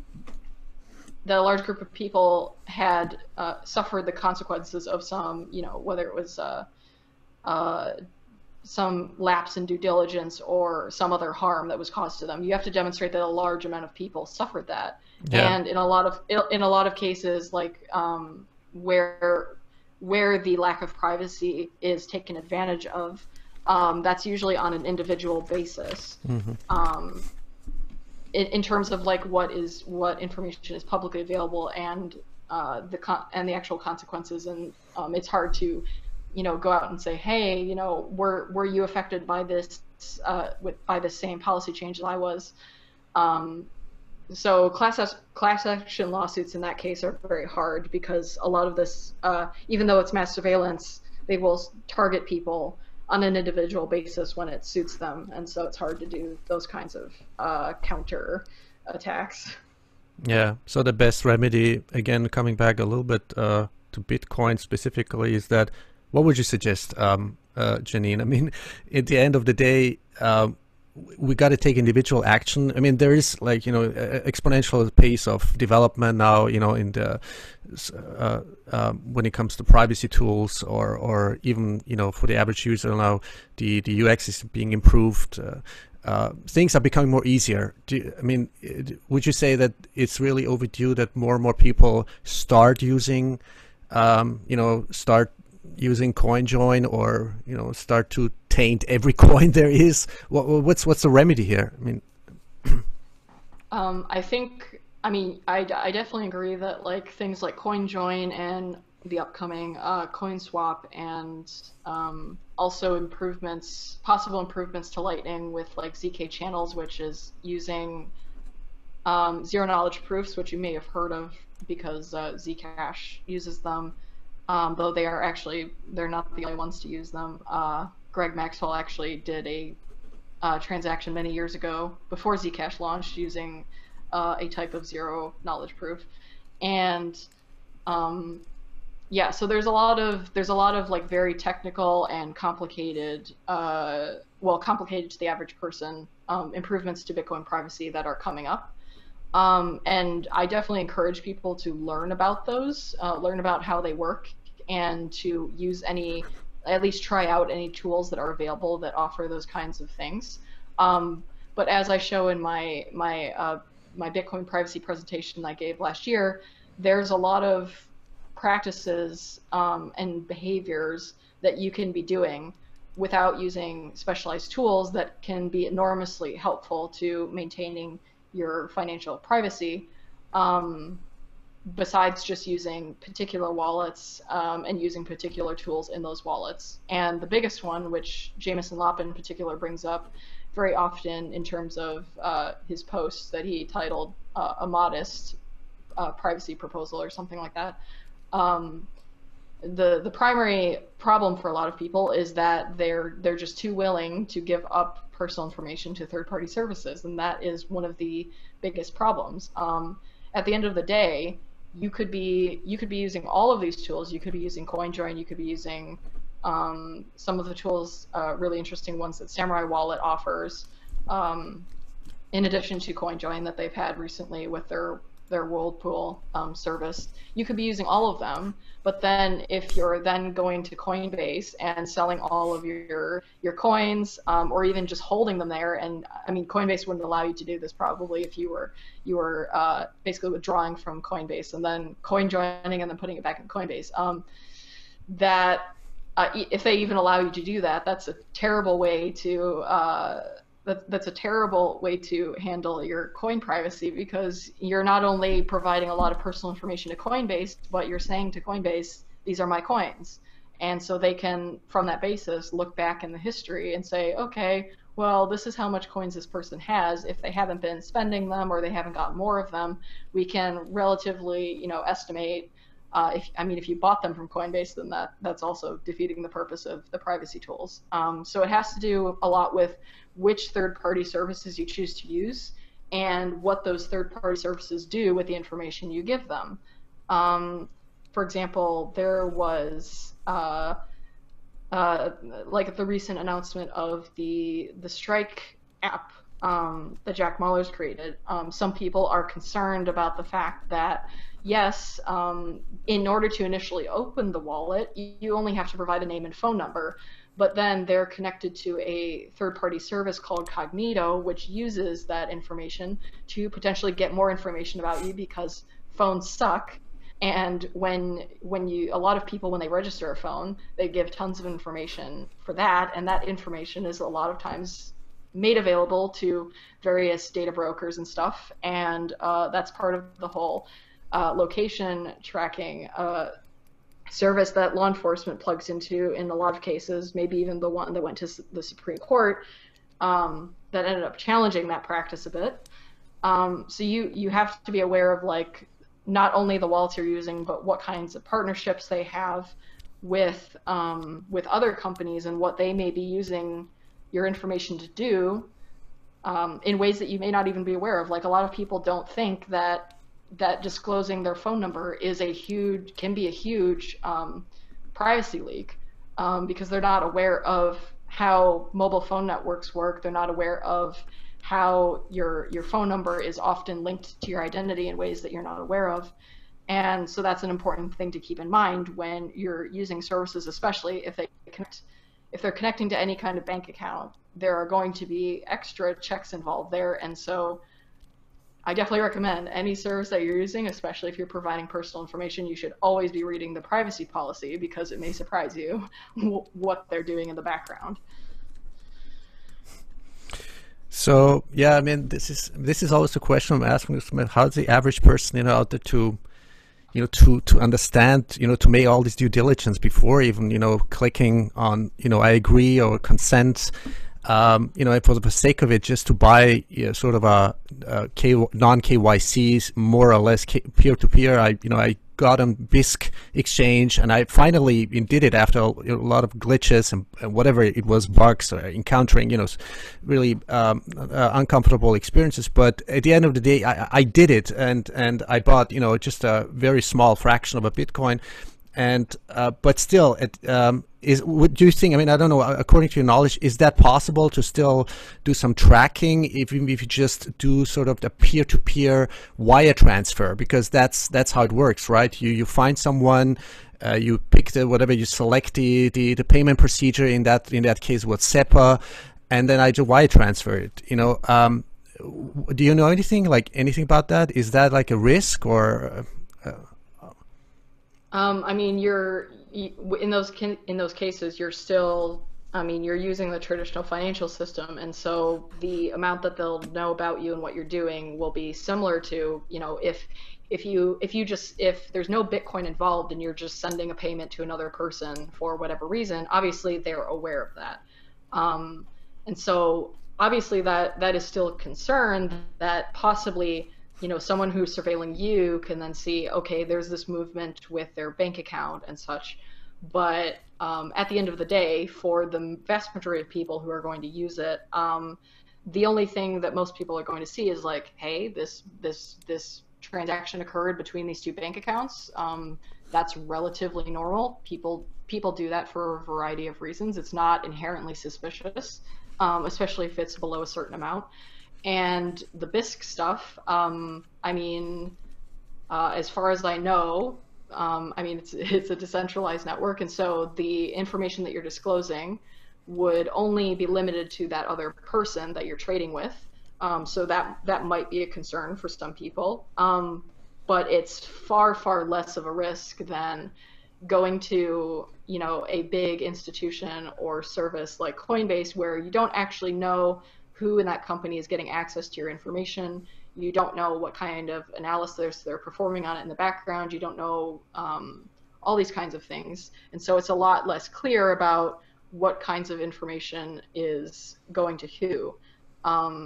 that a large group of people had uh, suffered the consequences of some, you know, whether it was uh, uh, some lapse in due diligence or some other harm that was caused to them. You have to demonstrate that a large amount of people suffered that. Yeah. And in a lot of in a lot of cases, like um, where where the lack of privacy is taken advantage of, um, that's usually on an individual basis. Mm-hmm. um, in, in terms of like what is what information is publicly available and uh, the con and the actual consequences, and um, it's hard to, you know, go out and say, hey, you know, were were you affected by this uh, with by the same policy change that I was? Um, so class class action lawsuits in that case are very hard because a lot of this, uh, even though it's mass surveillance, they will target people on an individual basis when it suits them, and so it's hard to do those kinds of uh, counter attacks. Yeah. So the best remedy, again, coming back a little bit uh, to Bitcoin specifically, is that. What would you suggest, um, uh, Janine? I mean, at the end of the day, uh, we got to take individual action. I mean, there is like, you know, exponential pace of development now, you know, in the, uh, um, when it comes to privacy tools or, or even, you know, for the average user now, the, the U X is being improved. Uh, uh, things are becoming more easier. Do you, I mean, would you say that it's really overdue that more and more people start using, um, you know, start using CoinJoin, or you know, start to taint every coin there is? What, what's what's the remedy here? I mean, um, I think I mean I, I definitely agree that like things like CoinJoin and the upcoming uh, CoinSwap and um, also improvements, possible improvements to Lightning with like Z K channels, which is using um, zero-knowledge proofs, which you may have heard of because uh, Zcash uses them, um, though they are actually, they're not the only ones to use them. Uh, Greg Maxwell actually did a uh, transaction many years ago before Zcash launched using uh, a type of zero-knowledge proof. And um, yeah, so there's a lot of there's a lot of like very technical and complicated, uh, well, complicated to the average person, um, improvements to Bitcoin privacy that are coming up, um, and I definitely encourage people to learn about those, uh, learn about how they work, and to use any, at least try out any tools that are available that offer those kinds of things. Um, but as I show in my my uh, my Bitcoin privacy presentation I gave last year, there's a lot of practices um, and behaviors that you can be doing without using specialized tools that can be enormously helpful to maintaining your financial privacy, um, besides just using particular wallets um, and using particular tools in those wallets. And the biggest one, which Jameson Lopp in particular brings up very often in terms of uh, his posts that he titled uh, A Modest uh, Privacy Proposal or something like that, Um, the the primary problem for a lot of people is that they're they're just too willing to give up personal information to third-party services, and that is one of the biggest problems. Um, at the end of the day, you could be you could be using all of these tools. You could be using CoinJoin. You could be using um, some of the tools, uh, really interesting ones that Samurai Wallet offers, um, in addition to CoinJoin that they've had recently with their their Whirlpool um, service. You could be using all of them, but then if you're then going to Coinbase and selling all of your your coins, um, or even just holding them there, and I mean, Coinbase wouldn't allow you to do this probably if you were you were uh, basically withdrawing from Coinbase and then CoinJoining and then putting it back in Coinbase. Um, that uh, if they even allow you to do that, that's a terrible way to. Uh, That, that's a terrible way to handle your coin privacy, because you're not only providing a lot of personal information to Coinbase, but you're saying to Coinbase, these are my coins. And so they can, from that basis, look back in the history and say, okay, well, this is how much coins this person has. If they haven't been spending them or they haven't gotten more of them, we can relatively, you know, estimate. Uh, if, I mean, if you bought them from Coinbase, then that, that's also defeating the purpose of the privacy tools. Um, so it has to do a lot with which third-party services you choose to use and what those third-party services do with the information you give them. Um, for example, there was uh, uh, like the recent announcement of the, the Strike app um, that Jack Mallers created. Um, some people are concerned about the fact that yes, um, in order to initially open the wallet, you only have to provide a name and phone number, but then they're connected to a third-party service called Cognito, which uses that information to potentially get more information about you, because phones suck. And when when you a lot of people, when they register a phone, they give tons of information for that, and that information is a lot of times made available to various data brokers and stuff, and uh, that's part of the whole Uh, location tracking uh, service that law enforcement plugs into in a lot of cases, maybe even the one that went to the Supreme Court um, that ended up challenging that practice a bit. Um, so you, you have to be aware of like not only the wallets you're using, but what kinds of partnerships they have with, um, with other companies and what they may be using your information to do um, in ways that you may not even be aware of. Like a lot of people don't think that that disclosing their phone number is a huge, can be a huge um, privacy leak um, because they're not aware of how mobile phone networks work. They're not aware of how your your phone number is often linked to your identity in ways that you're not aware of. And so that's an important thing to keep in mind when you're using services, especially if they connect, if they're connecting to any kind of bank account, there are going to be extra checks involved there. And so I definitely recommend any service that you're using, especially if you're providing personal information, you should always be reading the privacy policy, because it may surprise you what they're doing in the background. So yeah, I mean, this is this is always the question I'm asking: how's the average person, you know, out there to, you know, to to understand, you know, to make all this due diligence before even, you know, clicking on, you know, I agree or consent. um, you know, for the sake of it, just to buy, you know, sort of a, a K, non K Y Cs, more or less peer-to-peer. -peer. I, you know, I got on Bisq exchange, and I finally did it after a lot of glitches and, and whatever it was, bugs or encountering, you know, really um, uh, uncomfortable experiences. But at the end of the day, I, I did it, and and I bought, you know, just a very small fraction of a Bitcoin. And uh, but still, it um, is. What do you think? I mean, I don't know. According to your knowledge, is that possible to still do some tracking, even if you just do sort of the peer-to-peer wire transfer? Because that's that's how it works, right? You you find someone, uh, you pick the whatever you select the, the the payment procedure in that in that case was SEPA, and then I just wire transfer it. You know, um, do you know anything like anything about that? Is that like a risk or? Uh, Um, I mean, you're in those in those cases, you're still, I mean, you're using the traditional financial system, and so the amount that they'll know about you and what you're doing will be similar to, you know, if if you if you just if there's no Bitcoin involved and you're just sending a payment to another person for whatever reason, obviously they're aware of that, um, and so obviously that that is still a concern that possibly, you know, someone who's surveilling you can then see, okay, there's this movement with their bank account and such. But um, at the end of the day, for the vast majority of people who are going to use it, um, the only thing that most people are going to see is like, hey, this this this transaction occurred between these two bank accounts. Um, that's relatively normal. People people do that for a variety of reasons. It's not inherently suspicious, um, especially if it's below a certain amount. And the Bisq stuff, um, I mean, uh, as far as I know, um, I mean, it's, it's a decentralized network, and so the information that you're disclosing would only be limited to that other person that you're trading with. Um, so that, that might be a concern for some people, um, but it's far, far less of a risk than going to, you know, a big institution or service like Coinbase, where you don't actually know who in that company is getting access to your information. You don't know what kind of analysis they're performing on it in the background. You don't know um, all these kinds of things. And so it's a lot less clear about what kinds of information is going to who. Um,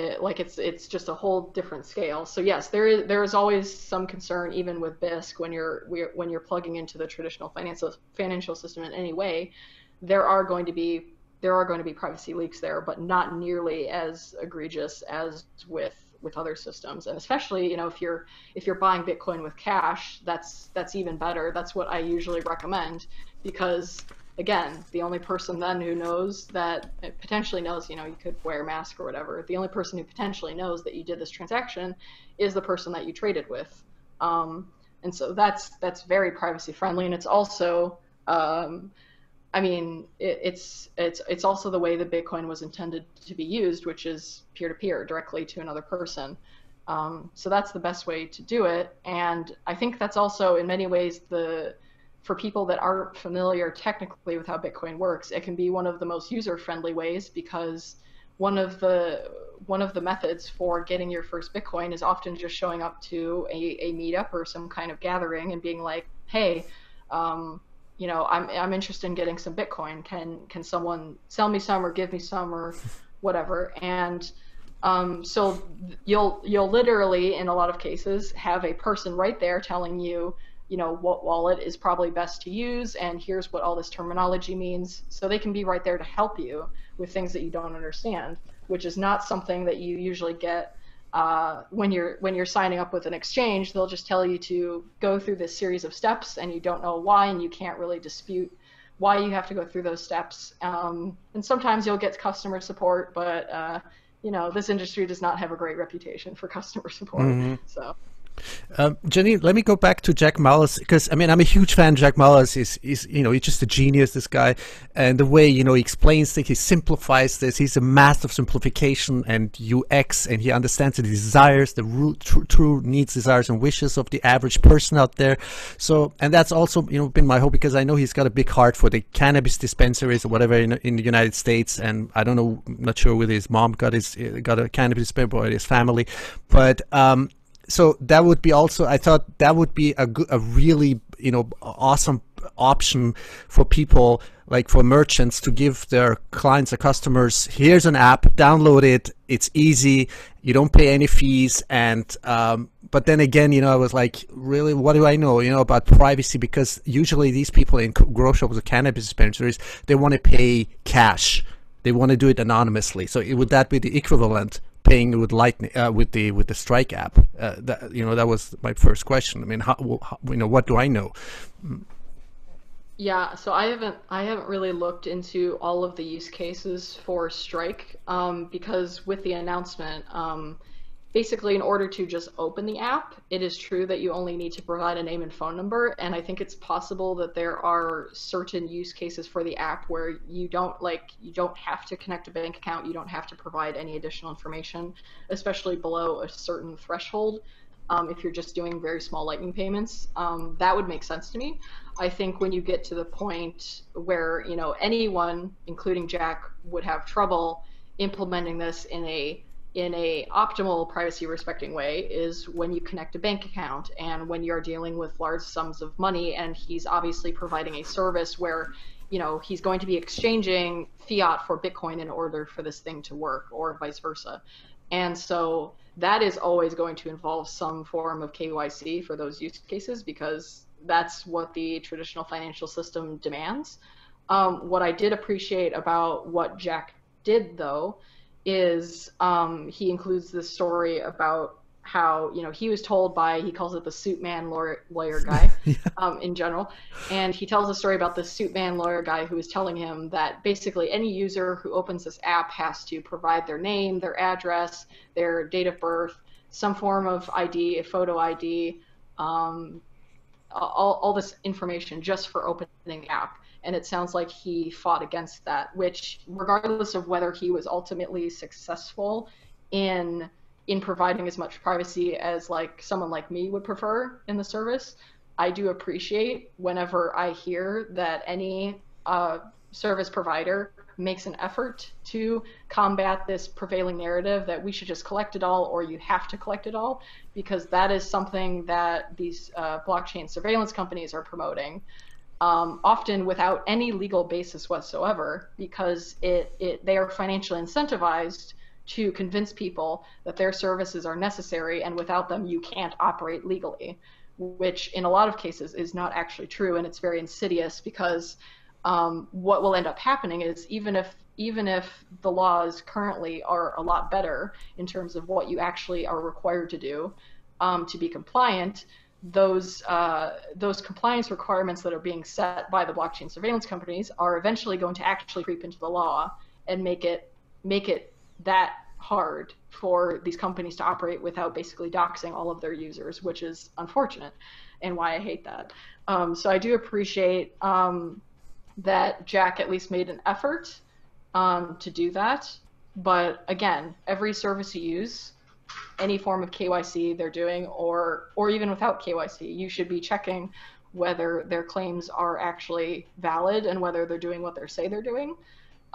it, like it's it's just a whole different scale. So yes, there is there is always some concern even with Bisq when you're when you're plugging into the traditional financial financial system in any way. There are going to be There are going to be privacy leaks there, but not nearly as egregious as with with other systems. And especially, you know, if you're if you're buying Bitcoin with cash, that's that's even better. That's what I usually recommend, because again, the only person then who knows that potentially knows, you know, you could wear a mask or whatever. The only person who potentially knows that you did this transaction is the person that you traded with, um, and so that's that's very privacy friendly, and it's also. Um, I mean, it, it's it's it's also the way that Bitcoin was intended to be used, which is peer-to-peer, directly to another person. Um, so that's the best way to do it, and I think that's also, in many ways, the for people that aren't familiar technically with how Bitcoin works, it can be one of the most user-friendly ways, because one of the one of the methods for getting your first Bitcoin is often just showing up to a, a meetup or some kind of gathering and being like, hey. Um, You know, I'm I'm interested in getting some Bitcoin. Can can someone sell me some or give me some or whatever? And um, so you'll you'll literally in a lot of cases have a person right there telling you, you know, what wallet is probably best to use, and here's what all this terminology means. So they can be right there to help you with things that you don't understand, which is not something that you usually get uh, when you're when you're signing up with an exchange. They'll just tell you to go through this series of steps, and you don't know why, and you can't really dispute why you have to go through those steps. Um, and sometimes you'll get customer support, but uh, you know, this industry does not have a great reputation for customer support. Mm-hmm. So. Um, Janine, let me go back to Jack Mallers, because I mean, I'm a huge fan. Jack Mallers is, is, you know, he's just a genius, this guy, and the way, you know, he explains things, he simplifies this, he's a master of simplification and U X, and he understands the desires, the root, tr true needs, desires, and wishes of the average person out there. So, and that's also, you know, been my hope, because I know he's got a big heart for the cannabis dispensaries or whatever in, in the United States, and I don't know, I'm not sure whether his mom got his got a cannabis dispensary or his family, but um, so that would be also, I thought that would be a, a really, you know, awesome option for people, like for merchants, to give their clients or customers, here's an app, download it, it's easy, you don't pay any fees. And um, but then again, you know, I was like, really, what do I know, you know, about privacy? Because usually these people in grocery shops or cannabis dispensaries, they want to pay cash, they want to do it anonymously. So it, would that be the equivalent paying with Lightning, uh, with the with the Strike app? Uh, that, you know, that was my first question. I mean, how, how you know, what do I know? Yeah, so I haven't I haven't really looked into all of the use cases for Strike, um, because with the announcement, um, basically in order to just open the app, it is true that you only need to provide a name and phone number, and I think it's possible that there are certain use cases for the app where you don't like you don't have to connect a bank account, you don't have to provide any additional information, especially below a certain threshold. Um, if you're just doing very small Lightning payments, um, that would make sense to me. I think when you get to the point where, you know, anyone, including Jack, would have trouble implementing this in a in a optimal privacy respecting way is when you connect a bank account and when you're dealing with large sums of money, and he's obviously providing a service where, you know, he's going to be exchanging fiat for Bitcoin in order for this thing to work, or vice versa. And so that is always going to involve some form of K Y C for those use cases, because that's what the traditional financial system demands. Um, what I did appreciate about what Jack did, though, is um, he includes this story about how, you know, he was told by, he calls it the suit man lawyer, lawyer guy yeah. um, in general. And he tells a story about the suit man lawyer guy who was telling him that basically any user who opens this app has to provide their name, their address, their date of birth, some form of I D, a photo I D, um, all, all this information just for opening the app. And it sounds like he fought against that, which regardless of whether he was ultimately successful in in providing as much privacy as like someone like me would prefer in the service, I do appreciate whenever I hear that any uh, service provider makes an effort to combat this prevailing narrative that we should just collect it all, or you have to collect it all, because that is something that these uh, blockchain surveillance companies are promoting, um, often without any legal basis whatsoever, because it, it they are financially incentivized to convince people that their services are necessary, and without them you can't operate legally, which in a lot of cases is not actually true, and it's very insidious, because um, what will end up happening is even if even if the laws currently are a lot better in terms of what you actually are required to do um, to be compliant, those uh, those compliance requirements that are being set by the blockchain surveillance companies are eventually going to actually creep into the law and make it make it that hard for these companies to operate without basically doxing all of their users, which is unfortunate and why I hate that. Um, so I do appreciate um, that Jack at least made an effort um, to do that. But again, every service you use, any form of K Y C they're doing, or, or even without K Y C, you should be checking whether their claims are actually valid and whether they're doing what they say they're doing.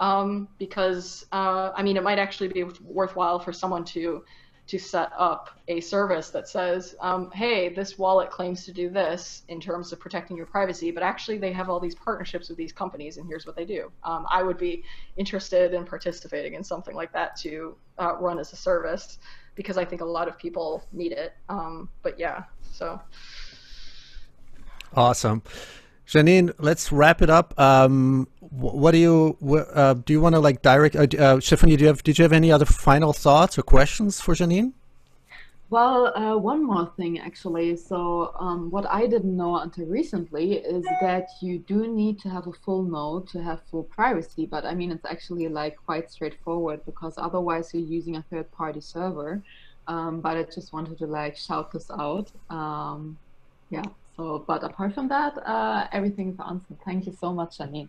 Um, because, uh, I mean, it might actually be worthwhile for someone to, to set up a service that says, um, hey, this wallet claims to do this in terms of protecting your privacy, but actually they have all these partnerships with these companies and here's what they do. Um, I would be interested in participating in something like that to uh, run as a service, because I think a lot of people need it. Um, but yeah, so. Awesome. Janine, let's wrap it up. Um, what do you uh, do? You want to like direct? Uh, uh, Stefanie, do you have? Did you have any other final thoughts or questions for Janine? Well, uh, one more thing actually. So, um, what I didn't know until recently is that you do need to have a full node to have full privacy. But I mean, it's actually like quite straightforward, because otherwise you're using a third-party server. Um, but I just wanted to like shout this out. Um, yeah. So, but apart from that, uh, everything's answered. Thank you so much, Janine.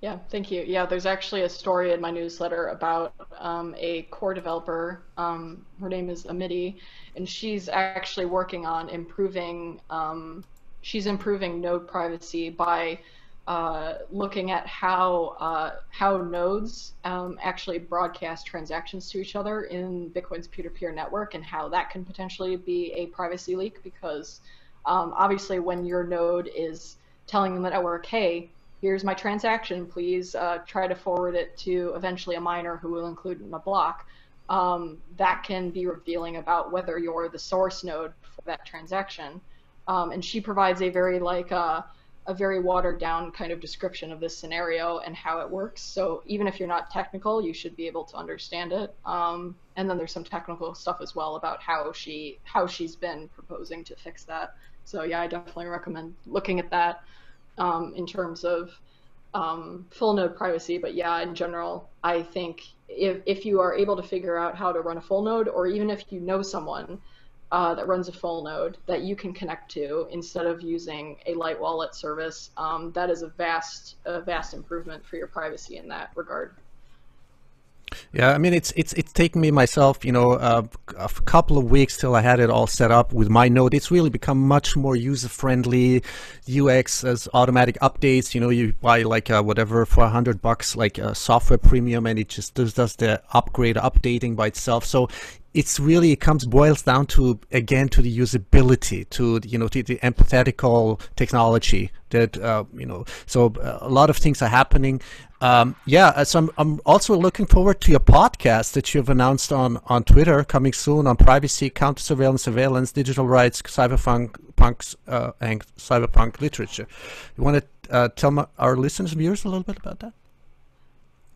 Yeah, thank you. Yeah, there's actually a story in my newsletter about um, a core developer. Um, her name is Amity, and she's actually working on improving. Um, she's improving node privacy by uh, looking at how uh, how nodes um, actually broadcast transactions to each other in Bitcoin's peer-to-peer network, and how that can potentially be a privacy leak, because. Um, obviously, when your node is telling them at work, hey, here's my transaction, please uh, try to forward it to eventually a miner who will include it in a block. Um, that can be revealing about whether you're the source node for that transaction. Um, and she provides a very like uh, a very watered down kind of description of this scenario and how it works. So even if you're not technical, you should be able to understand it. Um, and then there's some technical stuff as well about how she how she's been proposing to fix that. So yeah, I definitely recommend looking at that um, in terms of um, full node privacy. But yeah, in general, I think. If, if you are able to figure out how to run a full node, or even if you know someone uh, that runs a full node that you can connect to instead of using a light wallet service, um, that is a vast, a vast improvement for your privacy in that regard. Yeah, I mean, it's it's it's taken me myself, you know, uh, a couple of weeks till I had it all set up with my node. It's really become much more user-friendly. U X as automatic updates. You know, you buy like uh, whatever for a hundred bucks, like uh, software premium, and it just does, does the upgrade updating by itself. So. It's really, it comes, boils down to, again, to the usability, to, you know, to the empathetical technology that, uh, you know, so a lot of things are happening. Um, yeah, so I'm, I'm also looking forward to your podcast that you've announced on, on Twitter coming soon on privacy, counter-surveillance, surveillance, digital rights, cyberpunks, uh, and cyberpunk literature. You want to uh, tell my, our listeners and viewers a little bit about that?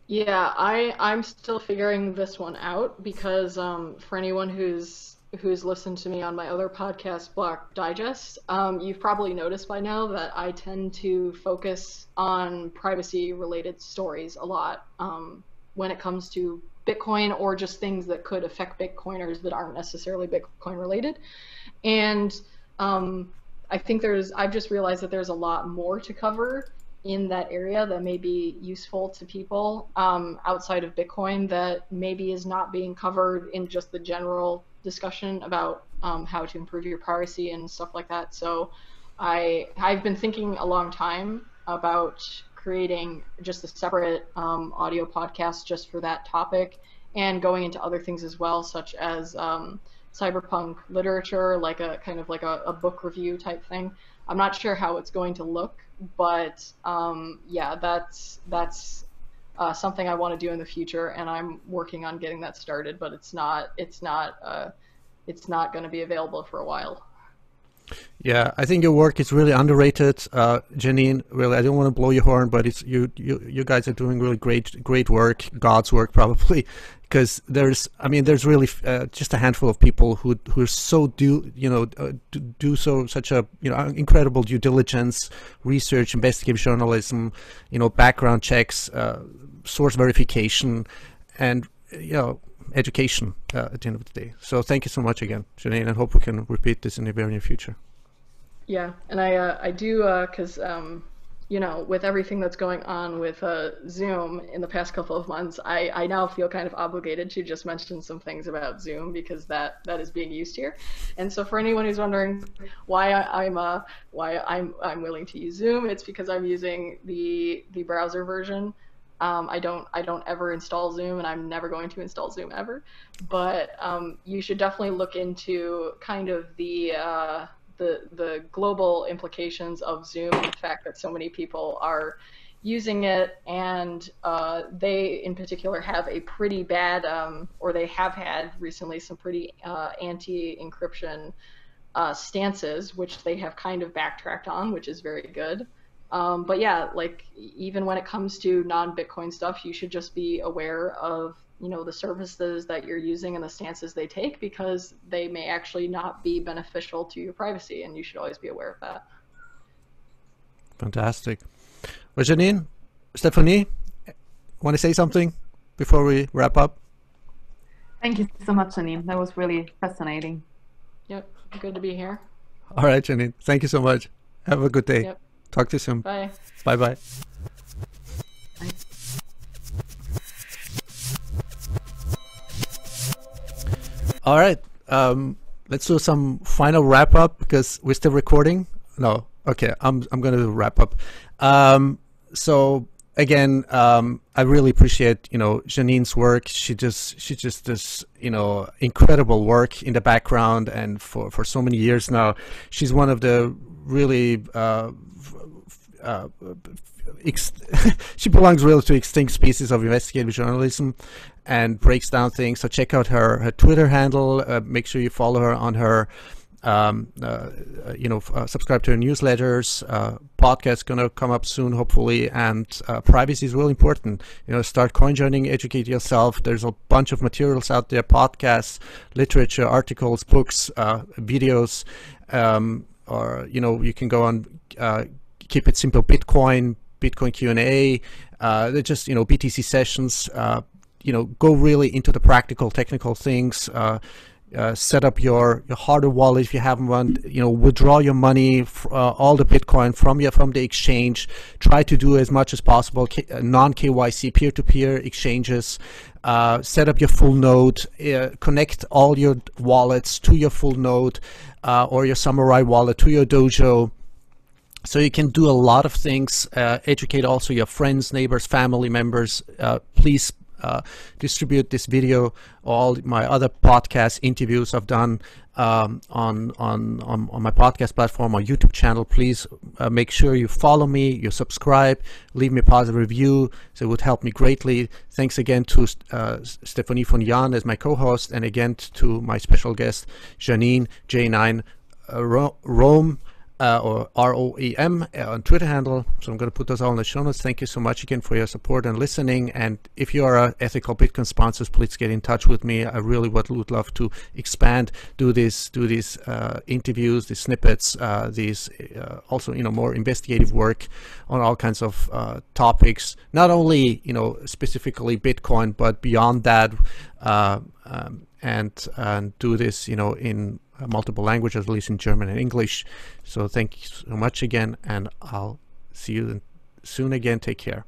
Yeah, I, I'm still figuring this one out because um, for anyone who's who's listened to me on my other podcast, Block Digest, um, you've probably noticed by now that I tend to focus on privacy-related stories a lot um, when it comes to Bitcoin or just things that could affect Bitcoiners that aren't necessarily Bitcoin-related. And um, I think there's, I've just realized that there's a lot more to cover in that area that may be useful to people um, outside of Bitcoin that maybe is not being covered in just the general discussion about um, how to improve your privacy and stuff like that. So I, I've been thinking a long time about creating just a separate um, audio podcast just for that topic and going into other things as well, such as um, cyberpunk literature, like a kind of like a, a book review type thing. I'm not sure how it's going to look, but um, yeah, that's that's uh, something I want to do in the future, and I'm working on getting that started. But it's not it's not uh, it's not going to be available for a while. Yeah, I think your work is really underrated, uh, Janine. Really, I don't want to blow your horn, but it's you you you guys are doing really great great work, God's work probably. Because there's, I mean, there's really uh, just a handful of people who who are so do, you know, uh, do, do so such a, you know, incredible due diligence, research, investigative journalism, you know, background checks, uh, source verification, and, you know, education uh, at the end of the day. So thank you so much again, Janine. I hope we can repeat this in the very near future. Yeah, and I uh, I do because. Uh, um... you know, with everything that's going on with uh, Zoom in the past couple of months, I, I now feel kind of obligated to just mention some things about Zoom because that that is being used here. And so, for anyone who's wondering why I, I'm uh, why I'm I'm willing to use Zoom, it's because I'm using the the browser version. Um, I don't I don't ever install Zoom, and I'm never going to install Zoom ever. But um, you should definitely look into kind of the. Uh, The, the global implications of Zoom and the fact that so many people are using it, and uh, they in particular have a pretty bad, um, or they have had recently some pretty uh, anti-encryption uh, stances, which they have kind of backtracked on, which is very good. Um, but yeah, like even when it comes to non-Bitcoin stuff, you should just be aware of, you know, the services that you're using and the stances they take, because they may actually not be beneficial to your privacy, and you should always be aware of that. Fantastic. Well, Janine, Stefanie, want to say something before we wrap up? Thank you so much, Janine. That was really fascinating. Yep, good to be here. All right, Janine, thank you so much. Have a good day. Yep. Talk to you soon. Bye. Bye-bye. Bye. All right, um, let's do some final wrap up because we're still recording. No, okay, I'm I'm going to wrap up. Um, so again, um, I really appreciate, you know, Janine's work. She just she just does, you know, incredible work in the background, and for for so many years now, she's one of the really uh, uh, ex she belongs really to extinct species of investigative journalism and breaks down things. So check out her, her Twitter handle. Uh, make sure you follow her on her, um, uh, you know, uh, subscribe to her newsletters. Uh, podcast's going to come up soon, hopefully. And uh, privacy is really important. You know, start CoinJoining, educate yourself. There's a bunch of materials out there, podcasts, literature, articles, books, uh, videos, um, or, you know, you can go on, uh, Keep It Simple Bitcoin, Bitcoin Q and A, uh, they're just, you know, B T C sessions, uh, you know, go really into the practical, technical things, uh, uh, set up your, your hardware wallet if you haven't one, you know, withdraw your money, uh, all the Bitcoin from your, from the exchange, try to do as much as possible, non K Y C, peer-to-peer exchanges, uh, set up your full node, uh, connect all your wallets to your full node, uh, or your Samurai wallet to your dojo. So you can do a lot of things, uh, educate also your friends, neighbors, family members. Uh, please uh, distribute this video. All my other podcast interviews I've done um, on, on, on, on my podcast platform, on YouTube channel. Please uh, make sure you follow me, you subscribe, leave me a positive review. So it would help me greatly. Thanks again to uh, Stefanie von Jan as my co-host, and again to my special guest, Janine, J nine Roem. Uh, or R O E M uh, on Twitter handle. So I'm going to put those all in the show notes. Thank you so much again for your support and listening. And if you are an ethical Bitcoin sponsor, please get in touch with me. I really would love to expand, do this, do these uh, interviews, these snippets, uh, these uh, also, you know, more investigative work on all kinds of uh, topics, not only, you know, specifically Bitcoin, but beyond that, uh, um, and, and do this, you know, in multiple languages, at least in German and English. So thank you so much again, and I'll see you soon again. Take care.